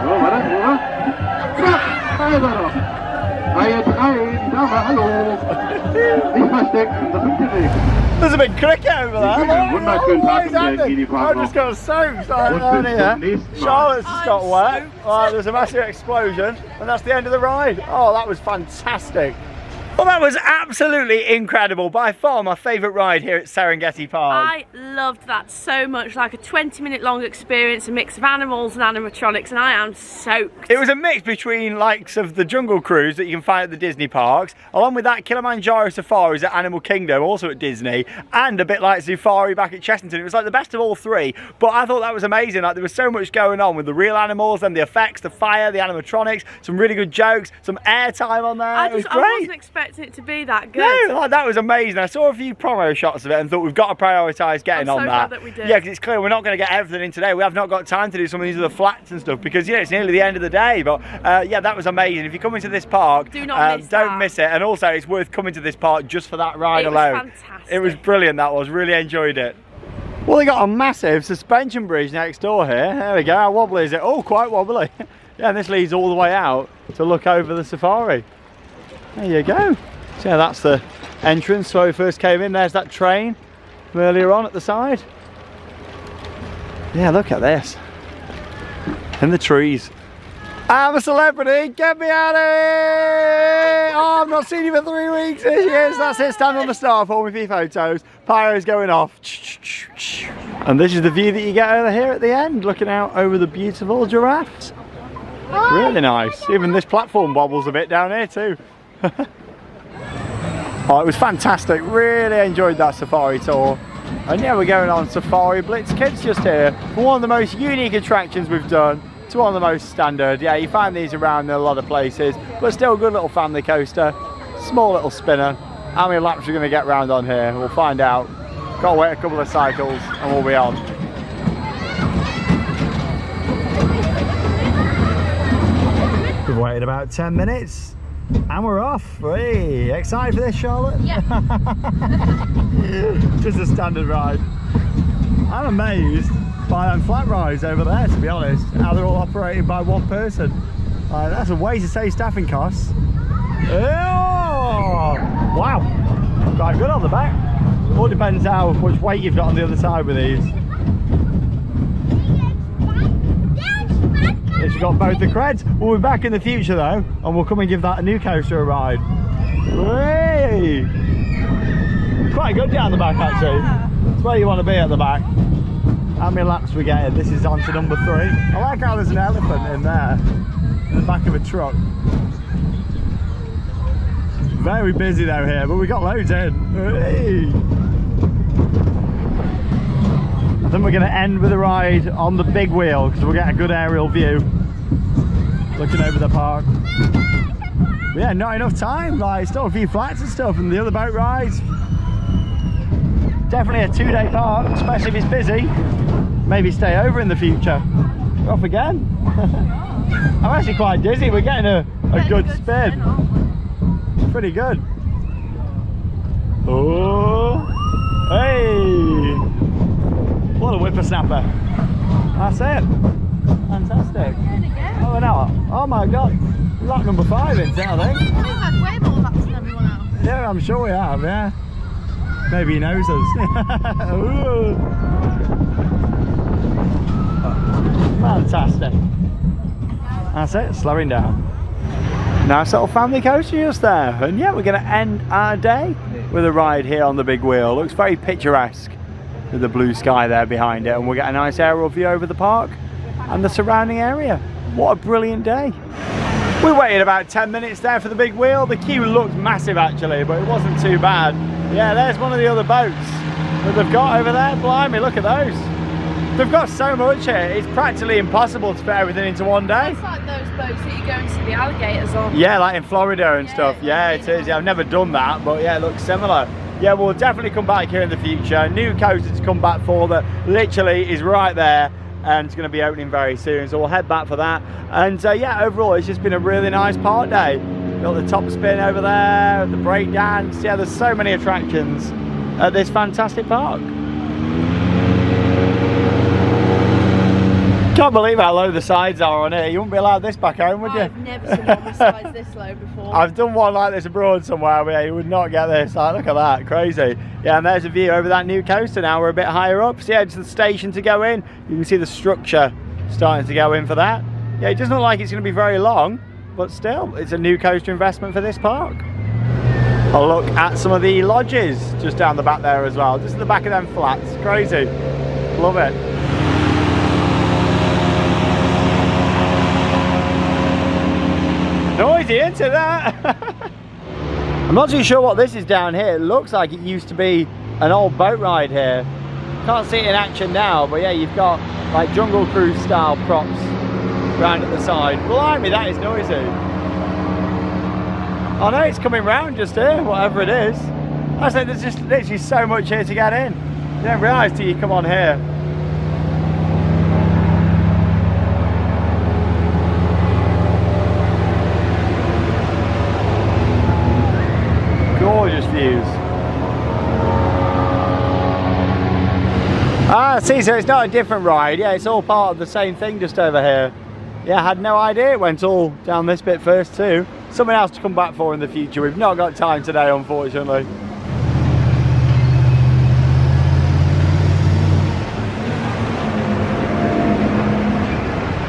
So, warte, warte. Ja, Reihe drei, die Dame, hallo. Nicht verstecken, das sind die Regeln. There's a big cricket over there. Wunderschönen Tag in der Heide Park. I'm just going to soak. Charlotte's just got wet. Oh, there's a massive explosion. And that's the end of the ride. Oh, that was fantastic. Well, that was absolutely incredible. By far my favourite ride here at Serengeti Park. I loved that so much. Like a twenty minute long experience, a mix of animals and animatronics, and I am soaked. It was a mix between likes of the Jungle Cruise that you can find at the Disney parks, along with that Kilimanjaro Safaris at Animal Kingdom, also at Disney, and a bit like Safari back at Chesterton. It was like the best of all three, but I thought that was amazing. Like, there was so much going on with the real animals and the effects, the fire, the animatronics, some really good jokes, some airtime on there. I just, it was great. I wasn't expecting it to be that good. No, like, that was amazing. I saw a few promo shots of it and thought we've got to prioritise getting I'm on so that. Glad that we did. Yeah, because it's clear we're not going to get everything in today. We have not got time to do some of these other flats and stuff because, you know, it's nearly the end of the day. But uh, yeah, that was amazing. If you come into this park, do not um, miss don't that. miss it. And also, it's worth coming to this park just for that ride it alone. It was fantastic. It was brilliant. That was really enjoyed it. Well, they got a massive suspension bridge next door here. There we go. How wobbly is it? Oh, quite wobbly. Yeah, and this leads all the way out to look over the safari. There you go. So yeah, that's the entrance. So we first came in. There's that train from earlier on at the side. Yeah, look at this. And the trees. I'm a celebrity. Get me out of here. Oh, I've not seen you for three weeks. There she is. That's it. Stand on the star for me for your photos. Pyro's going off. And this is the view that you get over here at the end, looking out over the beautiful giraffes. Really nice. Even this platform wobbles a bit down here too. Oh, it was fantastic. Really enjoyed that safari tour. And yeah, we're going on Safari Blitz Kids just here. One of the most unique attractions we've done. It's one of the most standard. Yeah, you find these around in a lot of places, but still a good little family coaster. Small little spinner. How many laps we're going to get round on here? We'll find out. Got to wait a couple of cycles and we'll be on. We've waited about ten minutes. And we're off. Hey, excited for this, Charlotte? Yeah. Just a standard ride. I'm amazed by them flat rides over there, to be honest. How they're all operated by one person. Uh, that's a way to save staffing costs. Oh, wow. Quite good on the back. All depends how much weight you've got on the other side with these. It's got both the creds. We'll be back in the future though, and we'll come and give that a new coaster a ride. Hey! Quite good down the back actually. That's where you want to be at the back. How many laps we get in? This is on to number three. I like how there's an elephant in there, in the back of a truck. Very busy though here, but we got loads in. Hey! Then we're going to end with a ride on the big wheel because we'll get a good aerial view looking over the park. But yeah, not enough time, like still a few flats and stuff and the other boat rides. Definitely a two-day park, especially if it's busy. Maybe stay over in the future. We're off again. I'm actually quite dizzy, we're getting a, a good spin. Pretty good. Oh, hey! What a whippersnapper. That's it. Fantastic. Oh, an hour. Oh my god. Lap number five in, I think. We've had way more laps than everyone else. Yeah, I'm sure we have, yeah. Maybe he knows us. Fantastic. That's it, slowing down. Nice little family coaster just there. And yeah, we're going to end our day with a ride here on the big wheel. Looks very picturesque. With the blue sky there behind it, and we'll get a nice aerial view over the park and the surrounding area. What a brilliant day. We waited about ten minutes there for the big wheel. The queue looked massive actually, but it wasn't too bad. Yeah, there's one of the other boats that they've got over there. Blimey, look at those. They've got so much here, it's practically impossible to fit everything into one day. It's like those boats that you go and see the alligators on. Yeah, like in Florida and yeah, stuff. Yeah, it is. Yeah, I've never done that, but yeah, it looks similar. Yeah, we'll definitely come back here in the future. New coaster to come back for that literally is right there, and it's going to be opening very soon, so we'll head back for that. And uh, yeah, overall it's just been a really nice park day. Got the top spin over there, the break dance. Yeah, there's so many attractions at this fantastic park. Can't believe how low the sides are on here. You wouldn't be allowed this back home, would you? I've never seen one with sides this low before. I've done one like this abroad somewhere where you would not get this. Like, look at that, crazy. Yeah, and there's a view over that new coaster now. We're a bit higher up. So yeah, it's the station to go in. You can see the structure starting to go in for that. Yeah, it doesn't look like it's going to be very long, but still, it's a new coaster investment for this park. a look at some of the lodges just down the back there as well, just in the back of them flats. Crazy, love it. Noisy, into that. I'm not too sure what this is down here. It looks like it used to be an old boat ride here. Can't see it in action now, but yeah, you've got like Jungle Cruise style props round at the side. Blimey, that is noisy. I know it's coming round just here, whatever it is. I said there's just literally so much here to get in. You don't realise till you come on here. Gorgeous views. Ah, see, so it's not a different ride. Yeah, it's all part of the same thing just over here. Yeah, I had no idea it went all down this bit first too. Something else to come back for in the future. We've not got time today, unfortunately.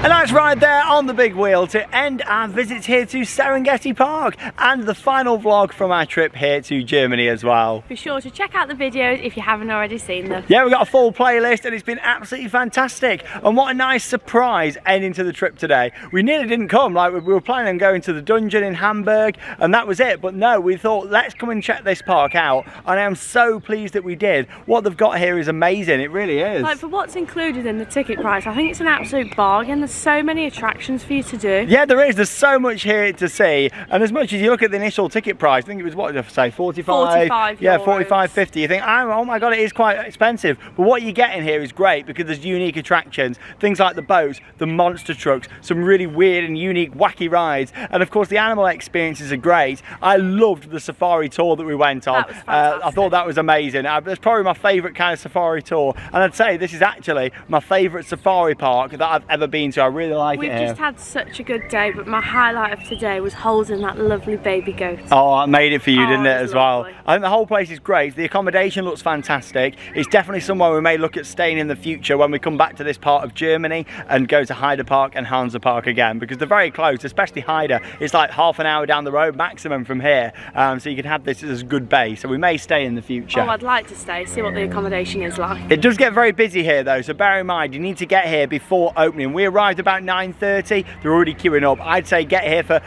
That's right there on the big wheel to end our visit here to Serengeti Park and the final vlog from our trip here to Germany as well. Be sure to check out the videos if you haven't already seen them. Yeah, we've got a full playlist and it's been absolutely fantastic. And what a nice surprise ending to the trip today. We nearly didn't come, like we were planning on going to the dungeon in Hamburg and that was it. But no, we thought let's come and check this park out. And I am so pleased that we did. What they've got here is amazing, it really is. Like for what's included in the ticket price, I think it's an absolute bargain. There's so So many attractions for you to do. Yeah, there is. There's so much here to see, and as much as you look at the initial ticket price, I think it was, what did I say, forty-five? Yeah, forty-five fifty. You think, oh my god, it is quite expensive. But what you get in here is great because there's unique attractions, things like the boats, the monster trucks, some really weird and unique wacky rides, and of course the animal experiences are great. I loved the safari tour that we went on. That was fantastic. Uh, I thought that was amazing. Uh, that's probably my favourite kind of safari tour, and I'd say this is actually my favourite safari park that I've ever been to. I really Like We've just had such a good day, but my highlight of today was holding that lovely baby goat. Oh, I made it for you, oh, didn't it, it as lovely. Well? I think the whole place is great. The accommodation looks fantastic. It's definitely somewhere we may look at staying in the future when we come back to this part of Germany and go to Heide Park and Hansa Park again, because they're very close, especially Heide. It's like half an hour down the road maximum from here, um, so you can have this as a good base. So we may stay in the future. Oh, I'd like to stay, see what the accommodation is like. It does get very busy here though, so bear in mind you need to get here before opening. We arrived about nine thirty, they're already queuing up. I'd say get here for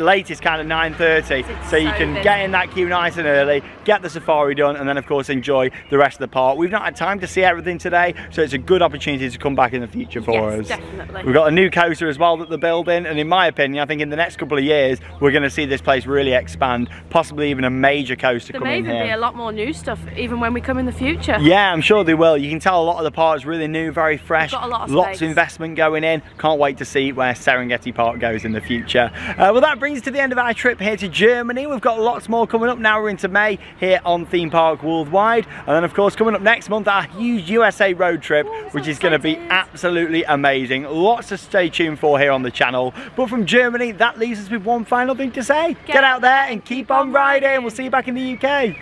latest kind of nine thirty, so you can get in that queue nice and early, get the safari done, and then of course enjoy the rest of the park. We've not had time to see everything today, so it's a good opportunity to come back in the future for us. Definitely. We've got a new coaster as well that they're building, and in my opinion, I think in the next couple of years we're going to see this place really expand, possibly even a major coaster coming here. There may even be a lot more new stuff even when we come in the future. Yeah, I'm sure they will. You can tell a lot of the park's really new, very fresh, lots of investment going in. Can't wait to see where Serengeti Park goes in the future. Uh, well, that brings us to the end of our trip here to Germany. We've got lots more coming up now. We're into May here on Theme Park Worldwide. And then, of course, coming up next month, our huge U S A road trip, oh, which is going to be absolutely amazing. Lots to stay tuned for here on the channel. But from Germany, that leaves us with one final thing to say. Get, Get out there and keep, keep on riding. riding. We'll see you back in the U K.